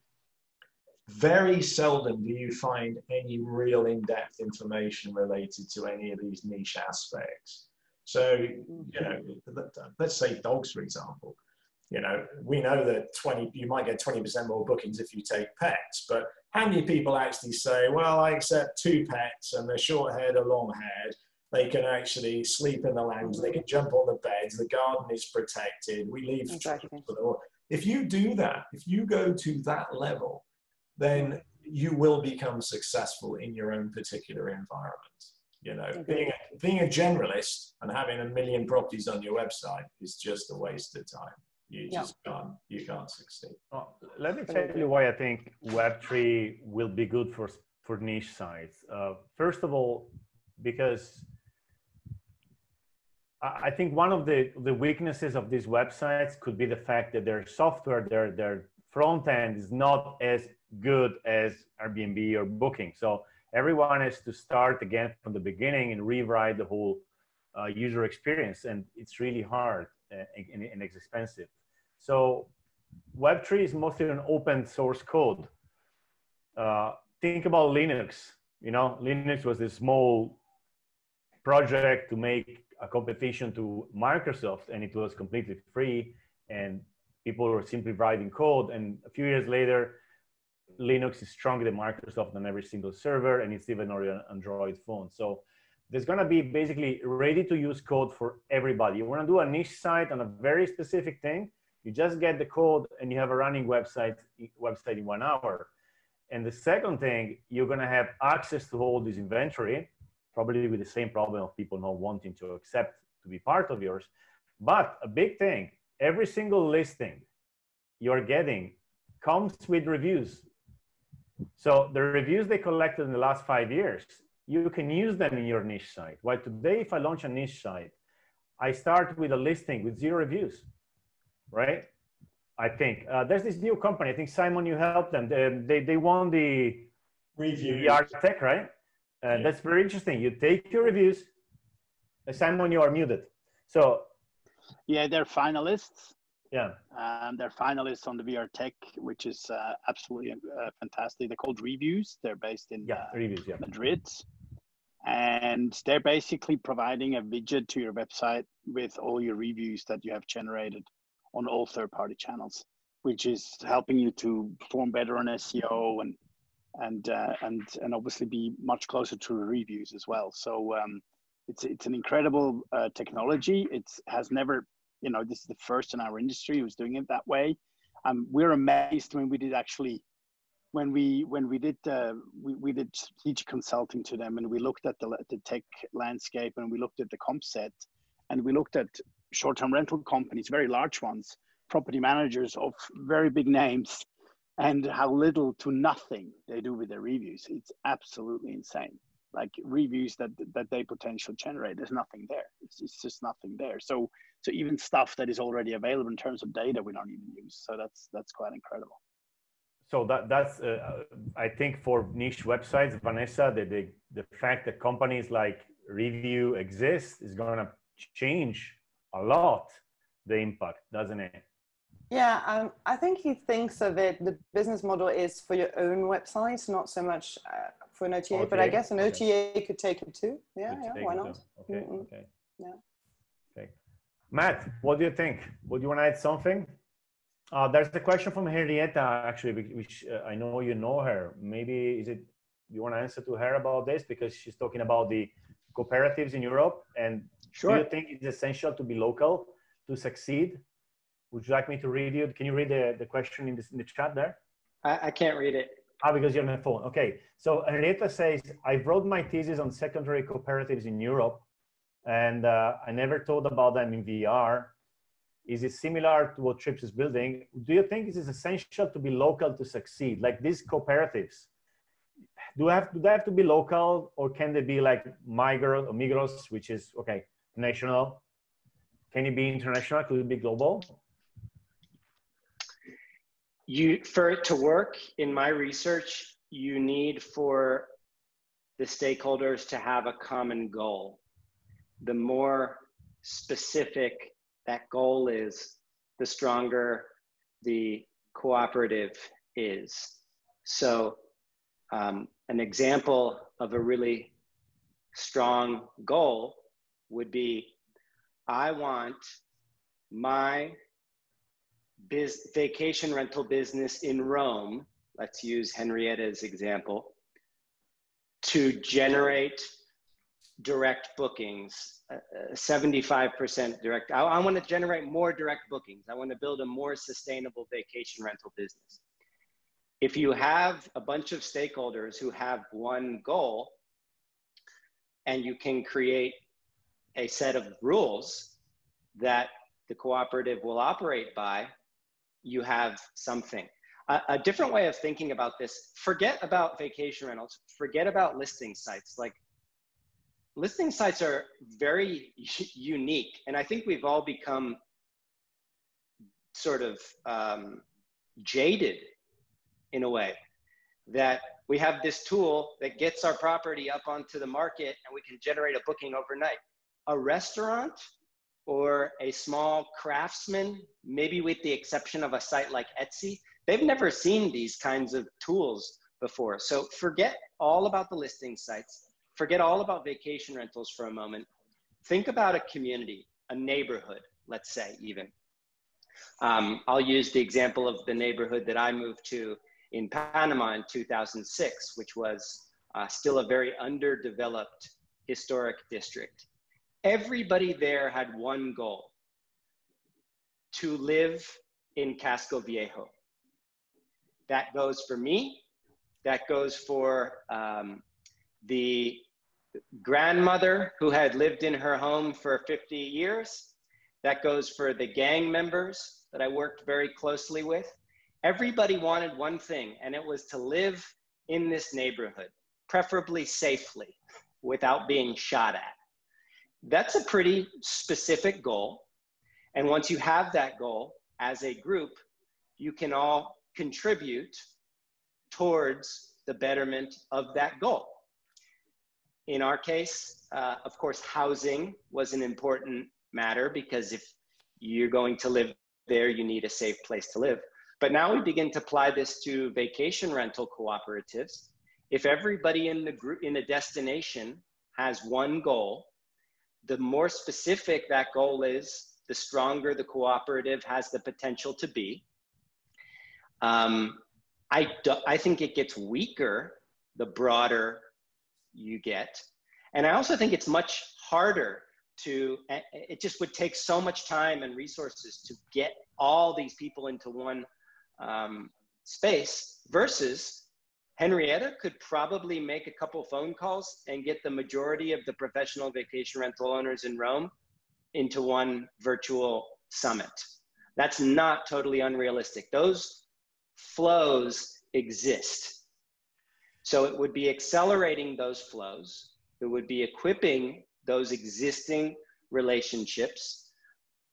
Very seldom do you find any real in-depth information related to any of these niche aspects. So, you know, let's say dogs, for example. You know, we know that twenty you might get twenty percent more bookings if you take pets, but how many people actually say, well, I accept two pets and they're short-haired or long-haired. They can actually sleep in the lounge. They can jump on the beds. The garden is protected. We leave. Exactly. If you do that, if you go to that level, then you will become successful in your own particular environment. You know, okay. being, a, being a generalist and having a million properties on your website is just a waste of time. You just yeah. can't. You can't succeed. Well, let me tell you why I think Web three will be good for for niche sites. Uh, first of all, because I think one of the, the weaknesses of these websites could be the fact that their software, their, their front end is not as good as Airbnb or Booking. So everyone has to start again from the beginning and rewrite the whole uh, user experience. And it's really hard and, and, and it's expensive. So Web three is mostly an open source code. Uh, think about Linux. You know, Linux was this small project to make a competition to Microsoft, and it was completely free, and people were simply writing code, and a few years later Linux is stronger than Microsoft on every single server, and it's even on Android phone. So there's going to be basically ready to use code for everybody. You want to do a niche site on a very specific thing, you just get the code and you have a running website website in one hour. And the second thing, you're going to have access to all this inventory, probably with the same problem of people not wanting to accept to be part of yours. But a big thing, every single listing you're getting comes with reviews. So the reviews they collected in the last five years, you can use them in your niche site. Well, today, if I launch a niche site, I start with a listing with zero reviews, right? I think. Uh, there's this new company, I think, Simon, you helped them. They, they, they won the review tech, right? Uh, yeah. That's very interesting. You take your reviews. Simon, you are muted. So, yeah, they're finalists. Yeah, um, they're finalists on the V R Tech, which is uh, absolutely uh, fantastic. They're called Revyoos. They're based in yeah, uh, Revyoos, yeah. Madrid, and they're basically providing a widget to your website with all your reviews that you have generated on all third-party channels, which is helping you to perform better on S E O and and uh, and and obviously be much closer to reviews as well. So um, it's it's an incredible uh, technology. It's has never, you know, this is the first in our industry who's doing it that way. Um, we're amazed when we did actually, when we when we did uh, we we did strategic consulting to them, and we looked at the the tech landscape, and we looked at the comp set, and we looked at short-term rental companies, very large ones, property managers of very big names, and how little to nothing they do with their reviews. It's absolutely insane. Like reviews that that they potentially generate, there's nothing there. It's, it's just nothing there. So so even stuff that is already available in terms of data, we don't even use. So that's that's quite incredible. So that that's uh, I think for niche websites, Vanessa, the the, the fact that companies like Review exist is going to change a lot the impact, doesn't it? Yeah, um, I think he thinks of it, the business model is for your own website, not so much uh, for an O T A, okay. But I guess an O T A okay. could take it too. Yeah, could yeah why not? Okay, mm -mm. okay. Yeah. Okay. Matt, what do you think? Would you want to add something? Uh, there's a question from Henrietta, actually, which uh, I know you know her. Maybe is it you want to answer to her about this? Because she's talking about the cooperatives in Europe. And sure. Do you think it's essential to be local to succeed? Would you like me to read you? Can you read the, the question in, this, in the chat there? I, I can't read it. Ah, because you're on the phone. Okay. So Henrietta says, I wrote my thesis on secondary cooperatives in Europe, and uh, I never thought about them in V R. Is it similar to what Trips is building? Do you think it is essential to be local to succeed? Like these cooperatives, do, have, do they have to be local, or can they be like Migros, or Migros, which is, okay, national? Can it be international? Could it be global? You, for it to work, in my research, you need for the stakeholders to have a common goal. The more specific that goal is, the stronger the cooperative is. So um, an example of a really strong goal would be, I want my Biz, vacation rental business in Rome, let's use Henrietta's example, to generate direct bookings, uh, seventy-five percent direct. I, I want to generate more direct bookings. I want to build a more sustainable vacation rental business. If you have a bunch of stakeholders who have one goal, and you can create a set of rules that the cooperative will operate by, you have something. A, a different way of thinking about this, forget about vacation rentals, forget about listing sites. Like listing sites are very unique. And I think we've all become sort of um, jaded in a way that we have this tool that gets our property up onto the market and we can generate a booking overnight. A restaurant or a small craftsman, maybe with the exception of a site like Etsy, they've never seen these kinds of tools before. So forget all about the listing sites, forget all about vacation rentals for a moment. Think about a community, a neighborhood, let's say even. Um, I'll use the example of the neighborhood that I moved to in Panama in two thousand six, which was uh, still a very underdeveloped historic district. Everybody there had one goal, to live in Casco Viejo. That goes for me, that goes for um, the grandmother who had lived in her home for fifty years, that goes for the gang members that I worked very closely with. Everybody wanted one thing, and it was to live in this neighborhood, preferably safely, without being shot at. That's a pretty specific goal. And once you have that goal as a group, you can all contribute towards the betterment of that goal. In our case, uh, of course, housing was an important matter, because if you're going to live there, you need a safe place to live. But now we begin to apply this to vacation rental cooperatives. If everybody in the group, in the destination has one goal, the more specific that goal is, the stronger the cooperative has the potential to be. Um, I, do, I think it gets weaker the broader you get. And I also think it's much harder to, it just would take so much time and resources to get all these people into one um, space versus Henrietta could probably make a couple phone calls and get the majority of the professional vacation rental owners in Rome into one virtual summit. That's not totally unrealistic. Those flows exist. So it would be accelerating those flows. It would be equipping those existing relationships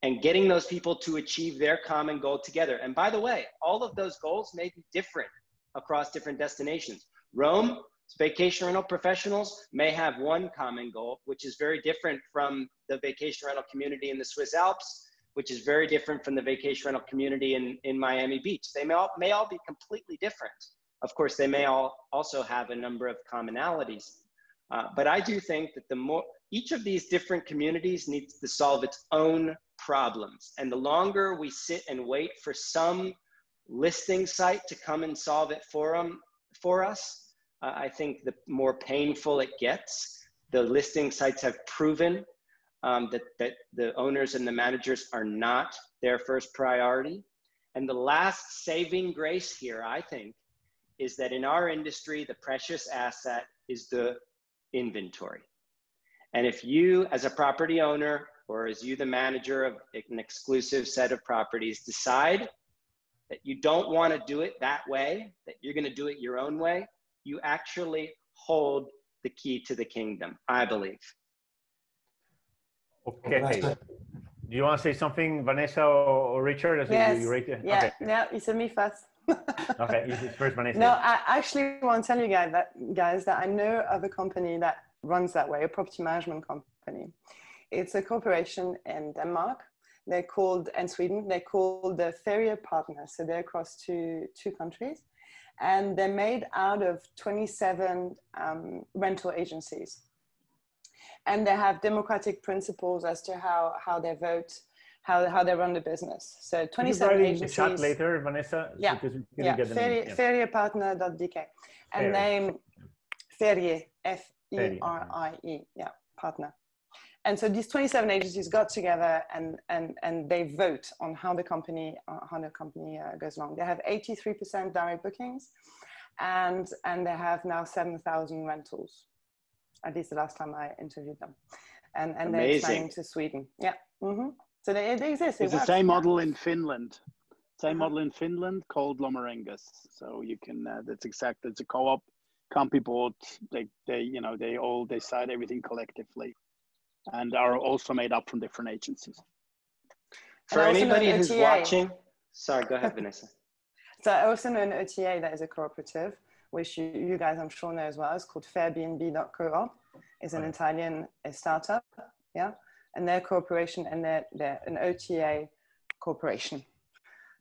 and getting those people to achieve their common goal together. And by the way, all of those goals may be different across different destinations. Rome's vacation rental professionals may have one common goal, which is very different from the vacation rental community in the Swiss Alps, which is very different from the vacation rental community in, in Miami Beach. They may all, may all be completely different. Of course, they may all also have a number of commonalities. Uh, but I do think that the more, each of these different communities needs to solve its own problems. And the longer we sit and wait for some listing site to come and solve it for, um, for us, uh, I think the more painful it gets. The listing sites have proven um, that, that the owners and the managers are not their first priority. And the last saving grace here, I think, is that in our industry, the precious asset is the inventory. And if you as a property owner, or as you the manager of an exclusive set of properties, decide that you don't want to do it that way, that you're going to do it your own way, you actually hold the key to the kingdom, I believe. Okay. Do you want to say something, Vanessa or Richard? Yes. You, you yeah, okay. yeah, it's a me first. Okay, it's first Vanessa. No, I actually want to tell you guys that, guys that I know of a company that runs that way, a property management company. It's a corporation in Denmark. They're called, and Sweden, they're called the Feriepartner. So they're across two, two countries. And they're made out of twenty-seven um, rental agencies. And they have democratic principles as to how, how they vote, how, how they run the business. So twenty-seven Can you agencies. Can chat later, Vanessa? Yeah, because we yeah. Get them Ferie, in, yeah. feriepartner dot d k. And Ferie. They, Ferie, F E R I E, yeah, partner. And so these twenty-seven agencies got together and, and, and they vote on how the company, uh, how the company uh, goes along. They have eighty-three percent direct bookings and, and they have now seven thousand rentals. At least the last time I interviewed them. And, and they're expanding to Sweden. Yeah. Mm-hmm. So they, they exist. It it's works. The same model in Finland. Same uh-huh. model in Finland called Lomarengas. So you can, uh, that's exact, it's a co-op, can't be bought. They, they, you know, they all decide everything collectively. And are also made up from different agencies. For anybody who's watching, sorry, go ahead, Vanessa. So I also know an O T A that is a cooperative, which you, you guys I'm sure know as well. It's called fair B N B dot coop. It's an Italian a startup, yeah, and their corporation and they're, they're an O T A corporation.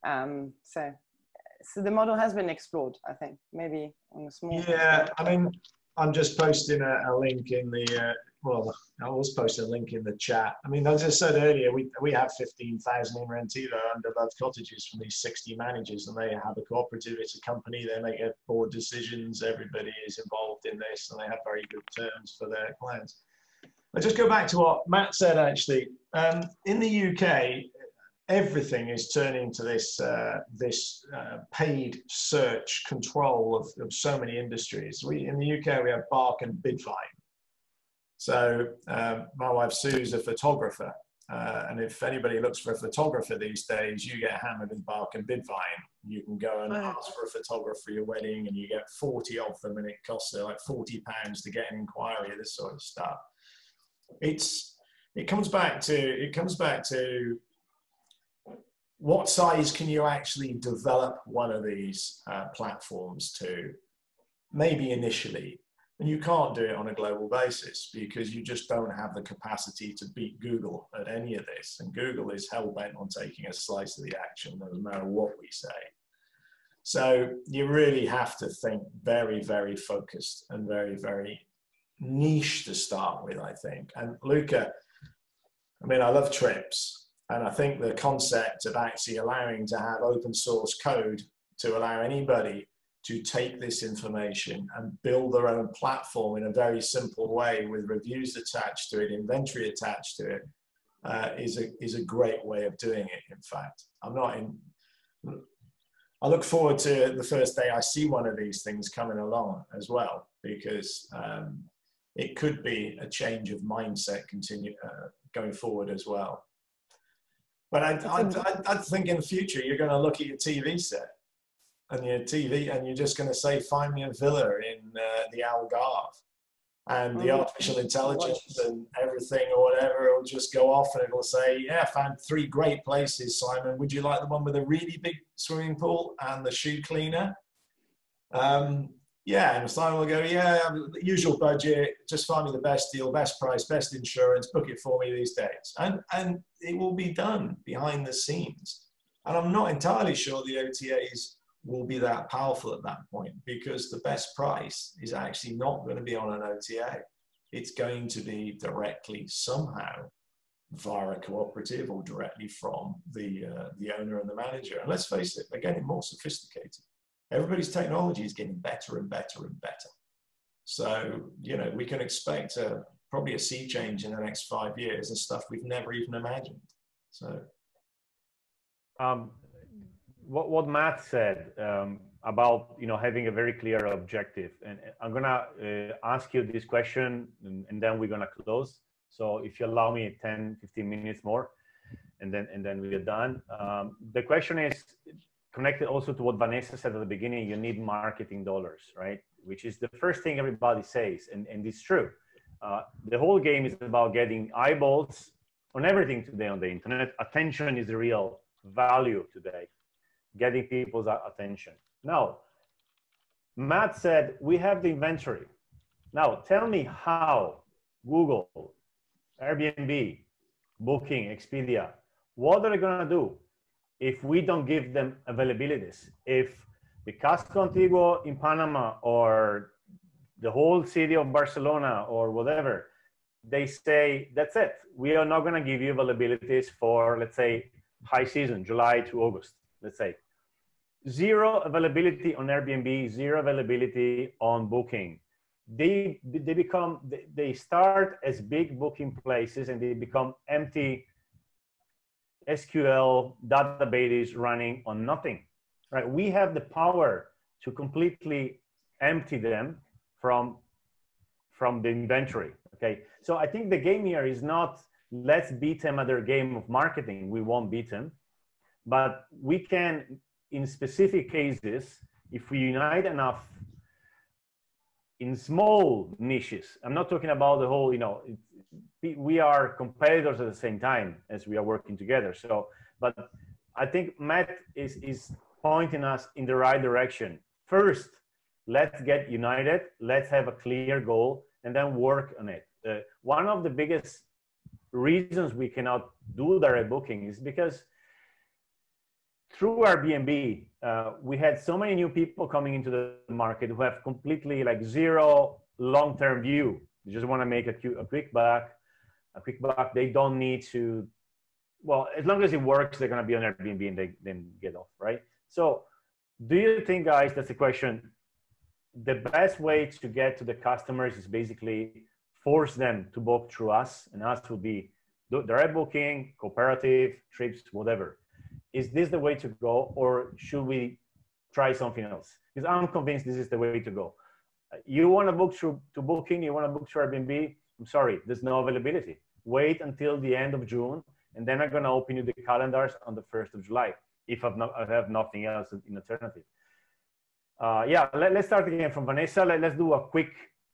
Um, so, so the model has been explored, I think, maybe on a small. Yeah, scale. I mean, I'm just posting a, a link in the. Uh, Well, I was posting a link in the chat. I mean, as I said earlier, we, we have fifteen thousand in Rentivo under Love Cottages from these sixty managers, and they have a cooperative, it's a company, they make board decisions, everybody is involved in this, and they have very good terms for their clients. I'll just go back to what Matt said, actually. Um, in the U K, everything is turning to this, uh, this uh, paid search control of, of so many industries. We, in the U K, we have Bark and Bidvine. So uh, my wife Sue's a photographer, uh, and if anybody looks for a photographer these days, you get hammered in Bark and Bidvine. You can go and wow. ask for a photographer for your wedding, and you get forty of them, and it costs uh, like forty pounds to get an inquiry. This sort of stuff. It's it comes back to it comes back to what size can you actually develop one of these uh, platforms to? Maybe initially. And you can't do it on a global basis because you just don't have the capacity to beat Google at any of this. And Google is hell-bent on taking a slice of the action, no matter what we say. So you really have to think very, very focused and very, very niche to start with, I think. And Luca, I mean, I love trips. And I think the concept of actually allowing to have open source code to allow anybody to take this information and build their own platform in a very simple way with reviews attached to it, inventory attached to it, uh, is a is a great way of doing it. In fact, I'm not in. I look forward to the first day I see one of these things coming along as well, because um, it could be a change of mindset continue uh, going forward as well. But I, I, I, I think in the future, you're going to look at your T V set and your T V, and you're just going to say, find me a villa in uh, the Algarve, and the artificial intelligence and everything or whatever will just go off and it'll say, yeah, I found three great places, Simon. Would you like the one with a really big swimming pool and the shoe cleaner? Um, yeah, and Simon will go, yeah, usual budget, just find me the best deal, best price, best insurance, book it for me these days. And, and it will be done behind the scenes. And I'm not entirely sure the O T As will be that powerful at that point, because the best price is actually not going to be on an O T A. It's going to be directly somehow via a cooperative or directly from the, uh, the owner and the manager. And let's face it, they're getting more sophisticated. Everybody's technology is getting better and better and better. So, you know, we can expect a, probably a sea change in the next five years and stuff we've never even imagined. So. Um. What, what Matt said um, about, you know, having a very clear objective, and I'm gonna uh, ask you this question, and, and then we're gonna close. So if you allow me ten, fifteen minutes more, and then and then we're done. Um, the question is connected also to what Vanessa said at the beginning. You need marketing dollars, right? Which is the first thing everybody says, and and it's true. Uh, the whole game is about getting eyeballs on everything today on the internet. Attention is the real value today. Getting people's attention. Now, Matt said, we have the inventory. Now, tell me how Google, Airbnb, Booking, Expedia, what are they gonna do if we don't give them availabilities? If the Casco Antiguo in Panama or the whole city of Barcelona or whatever, they say, that's it. We are not gonna give you availabilities for, let's say, high season, July to August. Let's say zero availability on Airbnb, zero availability on Booking. They they become they, they start as big booking places and they become empty S Q L databases running on nothing. Right? We have the power to completely empty them from from the inventory. Okay. So I think the game here is not let's beat them at their game of marketing. We won't beat them. But we can, in specific cases, if we unite enough in small niches, I'm not talking about the whole, you know, it, we are competitors at the same time as we are working together. So, but I think Matt is, is pointing us in the right direction. First, let's get united. Let's have a clear goal and then work on it. Uh, one of the biggest reasons we cannot do direct booking is because through Airbnb, uh, we had so many new people coming into the market who have completely like zero long-term view. They just want to make a, a quick buck, a quick buck. They don't need to, well, as long as it works, they're going to be on Airbnb and they then get off, right? So do you think, guys, that's the question. The best way to get to the customers is basically force them to book through us, and us will be direct booking, cooperative, trips, whatever. Is this the way to go, or should we try something else? Because I'm convinced this is the way to go. You want to book through to Booking, you want to book through Airbnb, I'm sorry, there's no availability. Wait until the end of June, and then I'm going to open you the calendars on the first of July, if I've not, I have nothing else in alternative. Uh, yeah, let, let's start again from Vanessa. Let, let's do a quick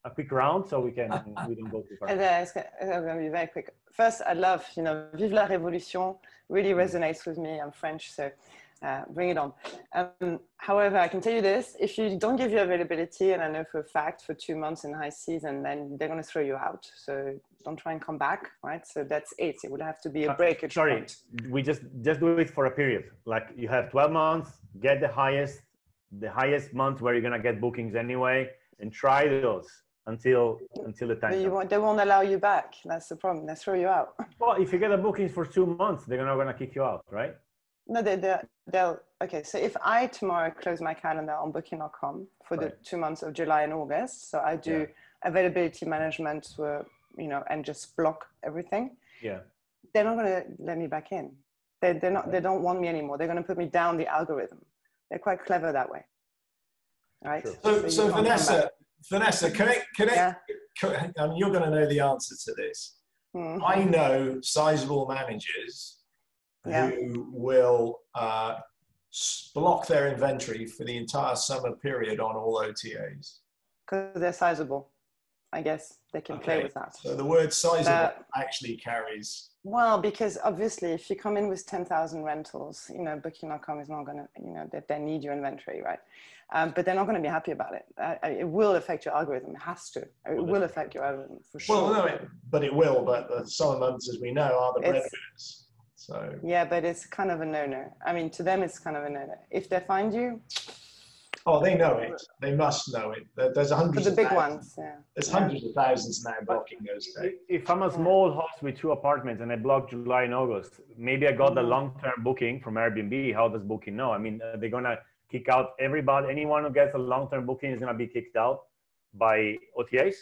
a quick round so we can we don't go too far. It's going to be very quick. First, I love, you know, Vive la Révolution really resonates with me. I'm French, so uh, bring it on. Um, however, I can tell you this, if you don't give you availability, and I know for a fact for two months in high season, then they're going to throw you out. So don't try and come back, right? So that's it. It would have to be a breakage. Sorry, point. we just, just do it for a period. Like you have twelve months, get the highest, the highest month where you're going to get bookings anyway, and try those. Until until the time you won't, they won't allow you back. That's the problem. They throw you out. Well, if you get a booking for two months, they're not going to kick you out, right? No, they, they, they'll, okay, so if I tomorrow close my calendar on booking dot com for right. the two months of July and August, so I do yeah. availability management, uh, you know, and just block everything. Yeah. They're not going to let me back in. They, they're not, right. they don't want me anymore. They're going to put me down the algorithm. They're quite clever that way. Right. Sure. So, so, so Vanessa, Vanessa, can I, can I, yeah. can I mean, you're going to know the answer to this. Mm-hmm. I know sizable managers yeah. who will uh, block their inventory for the entire summer period on all O T As. Because they're sizable, I guess. They can okay. play with that. So the word sizable uh, actually carries... Well, because obviously if you come in with ten thousand rentals, you know, booking dot com is not going to, you know, they, they need your inventory, right? Um, but they're not going to be happy about it. Uh, it will affect your algorithm. It has to. It well, will affect your algorithm for sure. Well, no, it, but it will. But the summer months, as we know, are the breadwinners. So. Yeah, but it's kind of a no-no. I mean, to them, it's kind of a no-no. If they find you... Oh, they know it. They must know it. There's hundreds. For the big ones, yeah. There's hundreds of thousands now blocking those days. If I'm a small house with two apartments and I block July and August, maybe I got the long-term booking from Airbnb. How does Booking know? I mean, they're gonna kick out everybody. Anyone who gets a long-term booking is gonna be kicked out by O T As.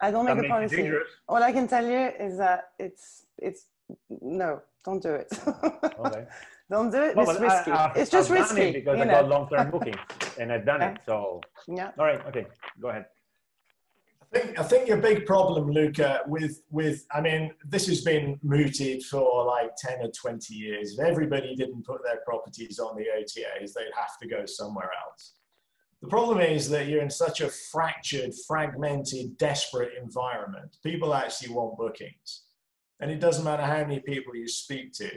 I don't make a policy. All I can tell you is that it's it's no, don't do it. Okay. Don't do it. No, it's risky. I, it's just I've risky. Done it because you know. I got long-term booking, and I've done yeah. it. So yeah. All right. Okay. Go ahead. I think I think your big problem, Luca, with with I mean, this has been mooted for like ten or twenty years. If everybody didn't put their properties on the O T As, they'd have to go somewhere else. The problem is that you're in such a fractured, fragmented, desperate environment. People actually want bookings, and it doesn't matter how many people you speak to.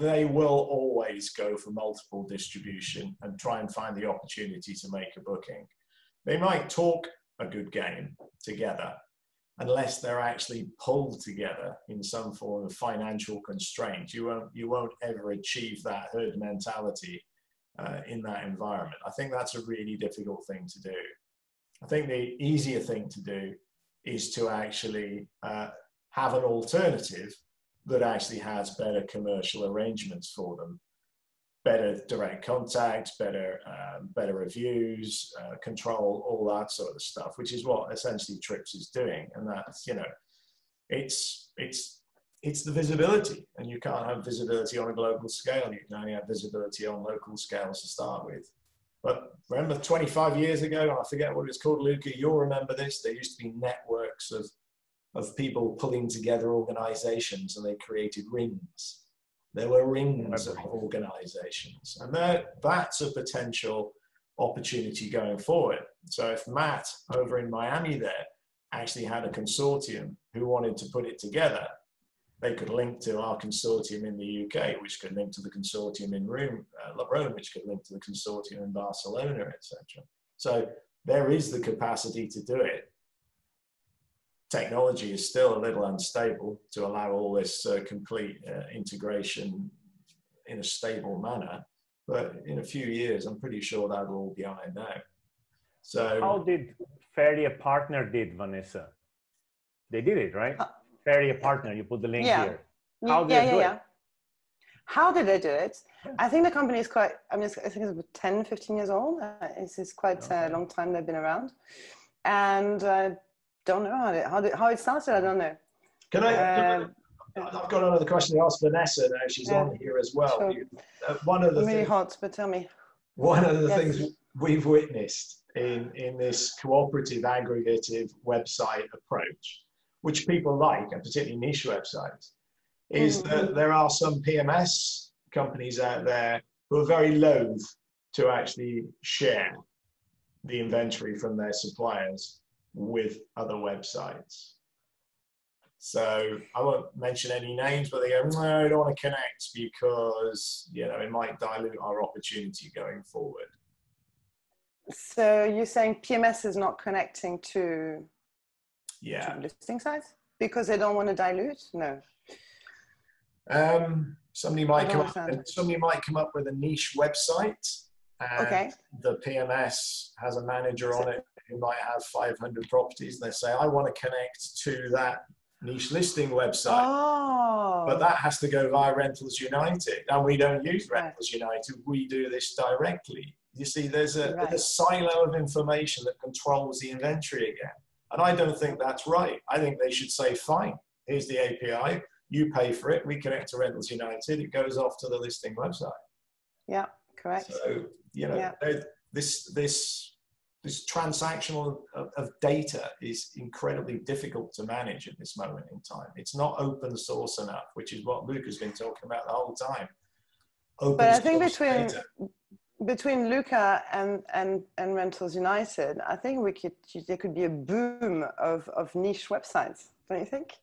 They will always go for multiple distribution and try and find the opportunity to make a booking. They might talk a good game together, unless they're actually pulled together in some form of financial constraint. You won't, you won't ever achieve that herd mentality uh, in that environment. I think that's a really difficult thing to do. I think the easier thing to do is to actually uh, have an alternative that actually has better commercial arrangements for them, better direct contact, better, uh, better reviews, uh, control, all that sort of stuff, which is what essentially Trips is doing. And that's, you know, it's, it's, it's the visibility, and you can't have visibility on a global scale. You can only have visibility on local scales to start with. But remember twenty-five years ago, I forget what it was called, Luca, you'll remember this, there used to be networks of of people pulling together organizations, and they created rings. There were rings of organizations, and that, that's a potential opportunity going forward. So if Matt over in Miami there actually had a consortium who wanted to put it together, they could link to our consortium in the U K, which could link to the consortium in Rome, uh, Rome which could link to the consortium in Barcelona, et cetera. So there is the capacity to do it. Technology is still a little unstable to allow all this uh, complete uh, integration in a stable manner. But in a few years, I'm pretty sure that will all be ironed out. So how did Feriepartner did, Vanessa? They did it, right? Uh, Feriepartner, you put the link yeah. here. How did yeah, they yeah, do yeah. it? How did they do it? I think the company is quite, I mean, I think it's ten, fifteen years old. Uh, it's, it's quite okay. a long time they've been around. And uh, don't know how it, how, it, how it started, I don't know. Can I, uh, can I, I've got another question to ask Vanessa now, she's yeah, on here as well. Sure. You, uh, one of the really things, hot, but tell me. One of the yes. things we've witnessed in, in this cooperative, aggregative website approach, which people like, and particularly niche websites, is mm-hmm. that there are some P M S companies out there who are very loath to actually share the inventory from their suppliers with other websites. So I won't mention any names, but they go, no, I don't want to connect because, you know, it might dilute our opportunity going forward. So you're saying P M S is not connecting to, yeah. to listing sites because they don't want to dilute? No. Um, somebody might come up, somebody might come up with a niche website and okay. the P M S has a manager so on it who might have five hundred properties, and they say, I want to connect to that niche listing website. Oh. But that has to go via Rentals United. And we don't use Rentals right. United. We do this directly. You see, there's a, right. there's a silo of information that controls the inventory again. And I don't think that's right. I think they should say, fine, here's the A P I. You pay for it. We connect to Rentals United. It goes off to the listing website. Yeah, correct. So, you know, yeah. this, this, this transactional of, of data is incredibly difficult to manage at this moment in time. It's not open source enough, which is what Luke has been talking about the whole time. Open but I think between... Data. Between Luca and, and, and Rentals United, I think we could, there could be a boom of, of niche websites, don't you think?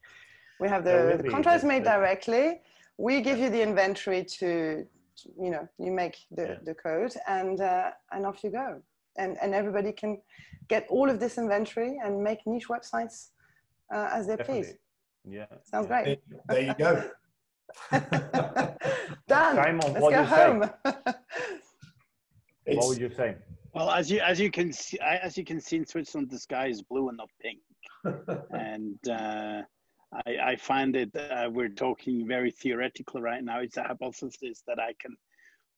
We have the, the contracts made directly. We give you the inventory to, you know, you make the, yeah. the code and, uh, and off you go. And, and everybody can get all of this inventory and make niche websites uh, as they Definitely. please. Yeah. Sounds yeah. great. There, there you go. Done. Simon, Let's what go home. It's, what would you say? Well, as you as you can see, as you can see in Switzerland, the sky is blue and not pink, and uh, I, I find it. Uh, we're talking very theoretical right now. It's a hypothesis that I can,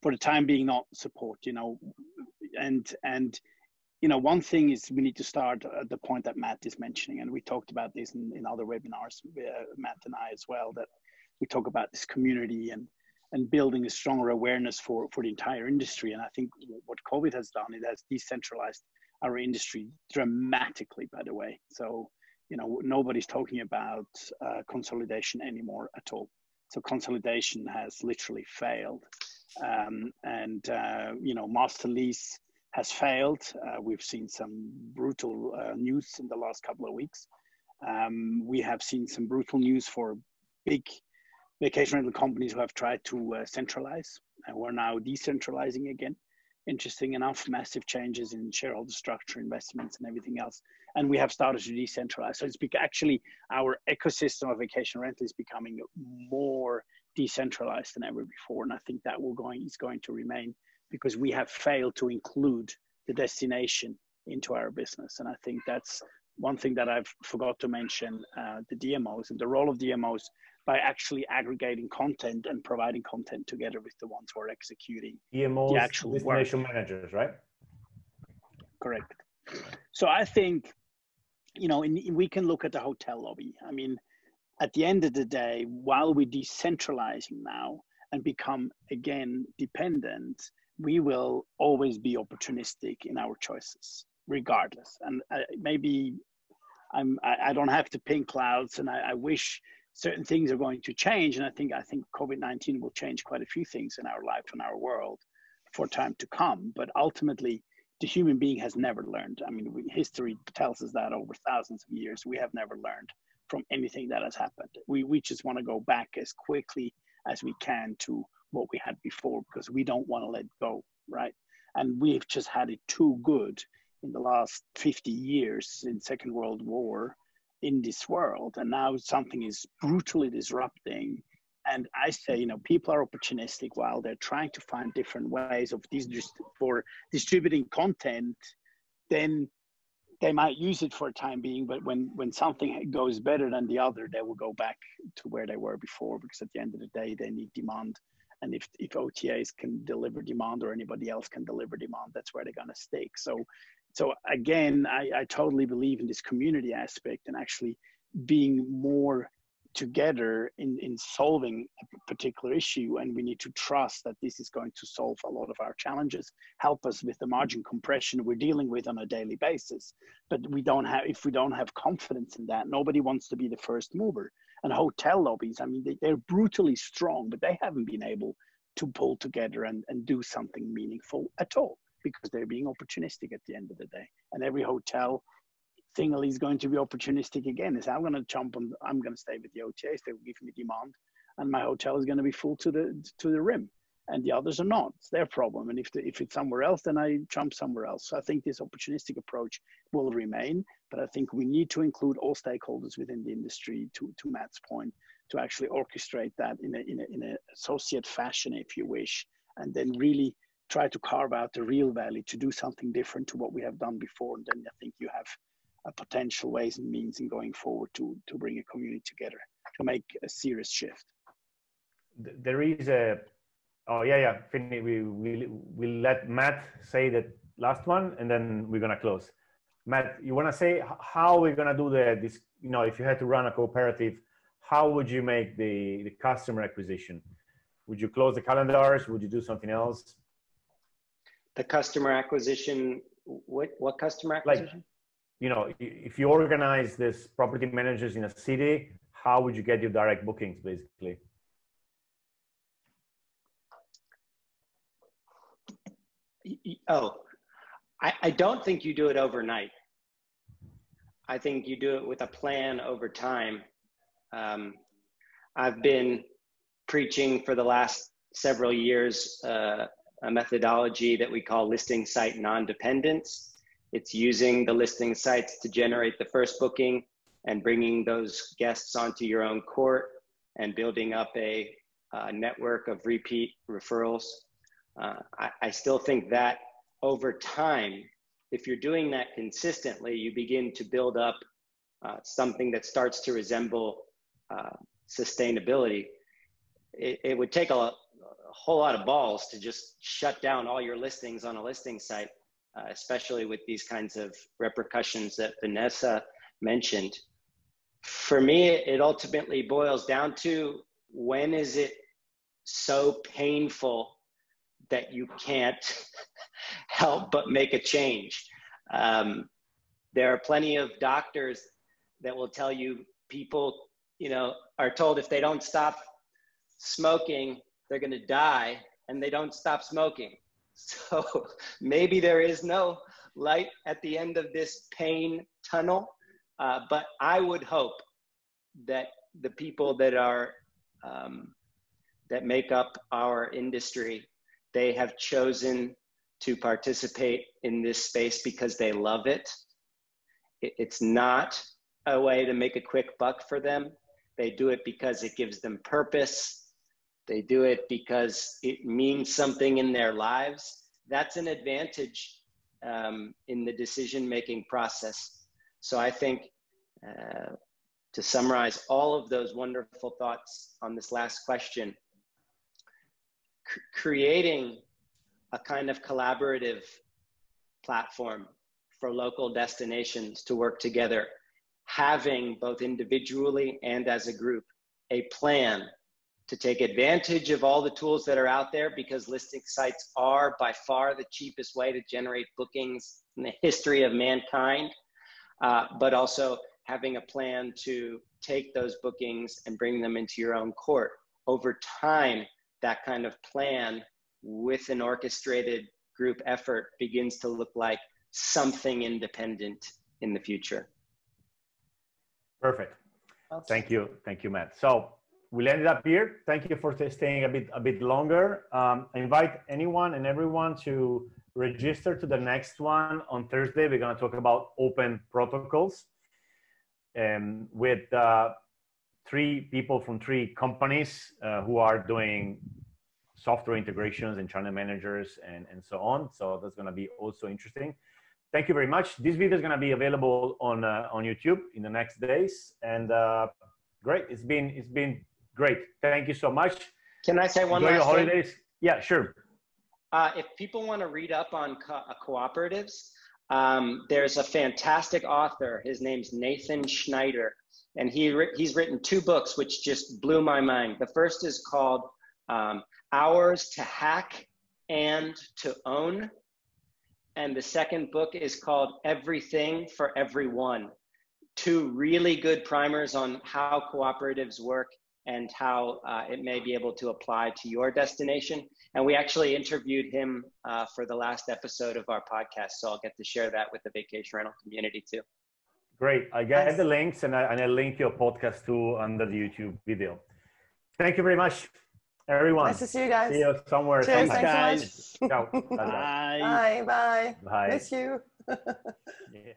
for the time being, not support. You know, and and you know, one thing is we need to start at the point that Matt is mentioning, and we talked about this in, in other webinars, uh, Matt and I as well. That we talk about this community and. and building a stronger awareness for, for the entire industry. And I think what COVID has done, it has decentralized our industry dramatically, by the way. So, you know, nobody's talking about uh, consolidation anymore at all. So consolidation has literally failed. Um, and, uh, you know, master lease has failed. Uh, we've seen some brutal uh, news in the last couple of weeks. Um, we have seen some brutal news for big vacation rental companies who have tried to uh, centralize, and we're now decentralizing again. Interesting enough, massive changes in shareholder structure, investments, and everything else. And we have started to decentralize. So it's actually our ecosystem of vacation rental is becoming more decentralized than ever before. And I think that will going is going to remain because we have failed to include the destination into our business. And I think that's one thing that I've forgot to mention, uh, the D M Os and the role of D M Os by actually aggregating content and providing content together with the ones who are executing D M Os, the actual destination managers, right? Correct. So I think, you know, in, in, we can look at the hotel lobby. I mean, at the end of the day, while we're decentralizing now and become, again, dependent, we will always be opportunistic in our choices, regardless. And uh, maybe I'm, I, I don't have to pink clouds, and I, I wish certain things are going to change. And I think I think COVID nineteen will change quite a few things in our life and our world for time to come. But ultimately, the human being has never learned. I mean, we, history tells us that over thousands of years, we have never learned from anything that has happened. We, we just want to go back as quickly as we can to what we had before because we don't want to let go, right? And we've just had it too good in the last fifty years in Second World War in this world. And now something is brutally disrupting. And I say, you know, people are opportunistic while they're trying to find different ways of dis for distributing content. Then they might use it for a time being, but when, when something goes better than the other, they will go back to where they were before, because at the end of the day, they need demand. And if, if O T As can deliver demand or anybody else can deliver demand, that's where they're going to stick. So, so again, I, I totally believe in this community aspect and actually being more together in, in solving a particular issue. And we need to trust that this is going to solve a lot of our challenges, help us with the margin compression we're dealing with on a daily basis. But we don't have, if we don't have confidence in that, nobody wants to be the first mover. And hotel lobbies, I mean, they, they're brutally strong, but they haven't been able to pull together and, and do something meaningful at all because they're being opportunistic at the end of the day. And every hotel single is going to be opportunistic again. Is I'm going to jump on, I'm going to stay with the O T As. They will give me demand, and my hotel is going to be full to the to the rim. And the others are not. It's their problem. And if the, if it's somewhere else, then I jump somewhere else. So I think this opportunistic approach will remain. But I think we need to include all stakeholders within the industry, to, to Matt's point, to actually orchestrate that in a, in a, in a associate fashion, if you wish, and then really try to carve out the real value to do something different to what we have done before. And then I think you have uh, potential ways and means in going forward to, to bring a community together, to make a serious shift. There is a, oh yeah, yeah, Finley, we will we'll let Matt say that last one and then we're gonna close. Matt, you wanna say how we're gonna do the, this, you know, if you had to run a cooperative, how would you make the, the customer acquisition? Would you close the calendars? Would you do something else? The customer acquisition, what, what customer acquisition? Like, you know, if you organize this property managers in a city, how would you get your direct bookings basically? Oh, I, I don't think you do it overnight. I think you do it with a plan over time. Um, I've been preaching for the last several years uh, a methodology that we call listing site non-dependence. It's using the listing sites to generate the first booking and bringing those guests onto your own court and building up a, a network of repeat referrals. Uh, I, I still think that over time, if you're doing that consistently, you begin to build up uh, something that starts to resemble uh, sustainability. It, it would take a, a whole lot of balls to just shut down all your listings on a listing site, uh, especially with these kinds of repercussions that Vanessa mentioned. For me, it ultimately boils down to when is it so painful that you can't help but make a change. Um, there are plenty of doctors that will tell you people, you know, are told if they don't stop smoking, they're gonna die, and they don't stop smoking. So maybe there is no light at the end of this pain tunnel, uh, but I would hope that the people that are, um, that make up our industry, they have chosen to participate in this space because they love it. It's not a way to make a quick buck for them. They do it because it gives them purpose. They do it because it means something in their lives. That's an advantage um, in the decision-making process. So I think uh, to summarize all of those wonderful thoughts on this last question, creating a kind of collaborative platform for local destinations to work together, having both individually and as a group, a plan to take advantage of all the tools that are out there, because listing sites are by far the cheapest way to generate bookings in the history of mankind, uh, but also having a plan to take those bookings and bring them into your own court. Over time, that kind of plan with an orchestrated group effort begins to look like something independent in the future. Perfect. Well, thank you. Thank you, Matt. So we'll end it up here. Thank you for staying a bit, a bit longer. Um, I invite anyone and everyone to register to the next one on Thursday. We're going to talk about open protocols um, with uh, three people from three companies uh, who are doing software integrations and channel managers and, and so on. So that's gonna be also interesting. Thank you very much. This video is gonna be available on, uh, on YouTube in the next days. And uh, great, it's been, it's been great. Thank you so much. Can I say one Enjoy last your holidays. Thing? Yeah, sure. Uh, if people wanna read up on co cooperatives, um, there's a fantastic author. His name's Nathan Schneider. And he he's written two books, which just blew my mind. The first is called um, Hours to Hack and to Own. And the second book is called Everything for Everyone. Two really good primers on how cooperatives work and how uh, it may be able to apply to your destination. And we actually interviewed him uh, for the last episode of our podcast. So I'll get to share that with the vacation rental community too. Great. I get the links and I, and I link your podcast too under the YouTube video. Thank you very much, everyone. Nice to see you guys. See you somewhere. Cheers, sometime. Thanks so much. Ciao. Bye. Bye. Bye. Bye. Bye. Miss you. Yeah.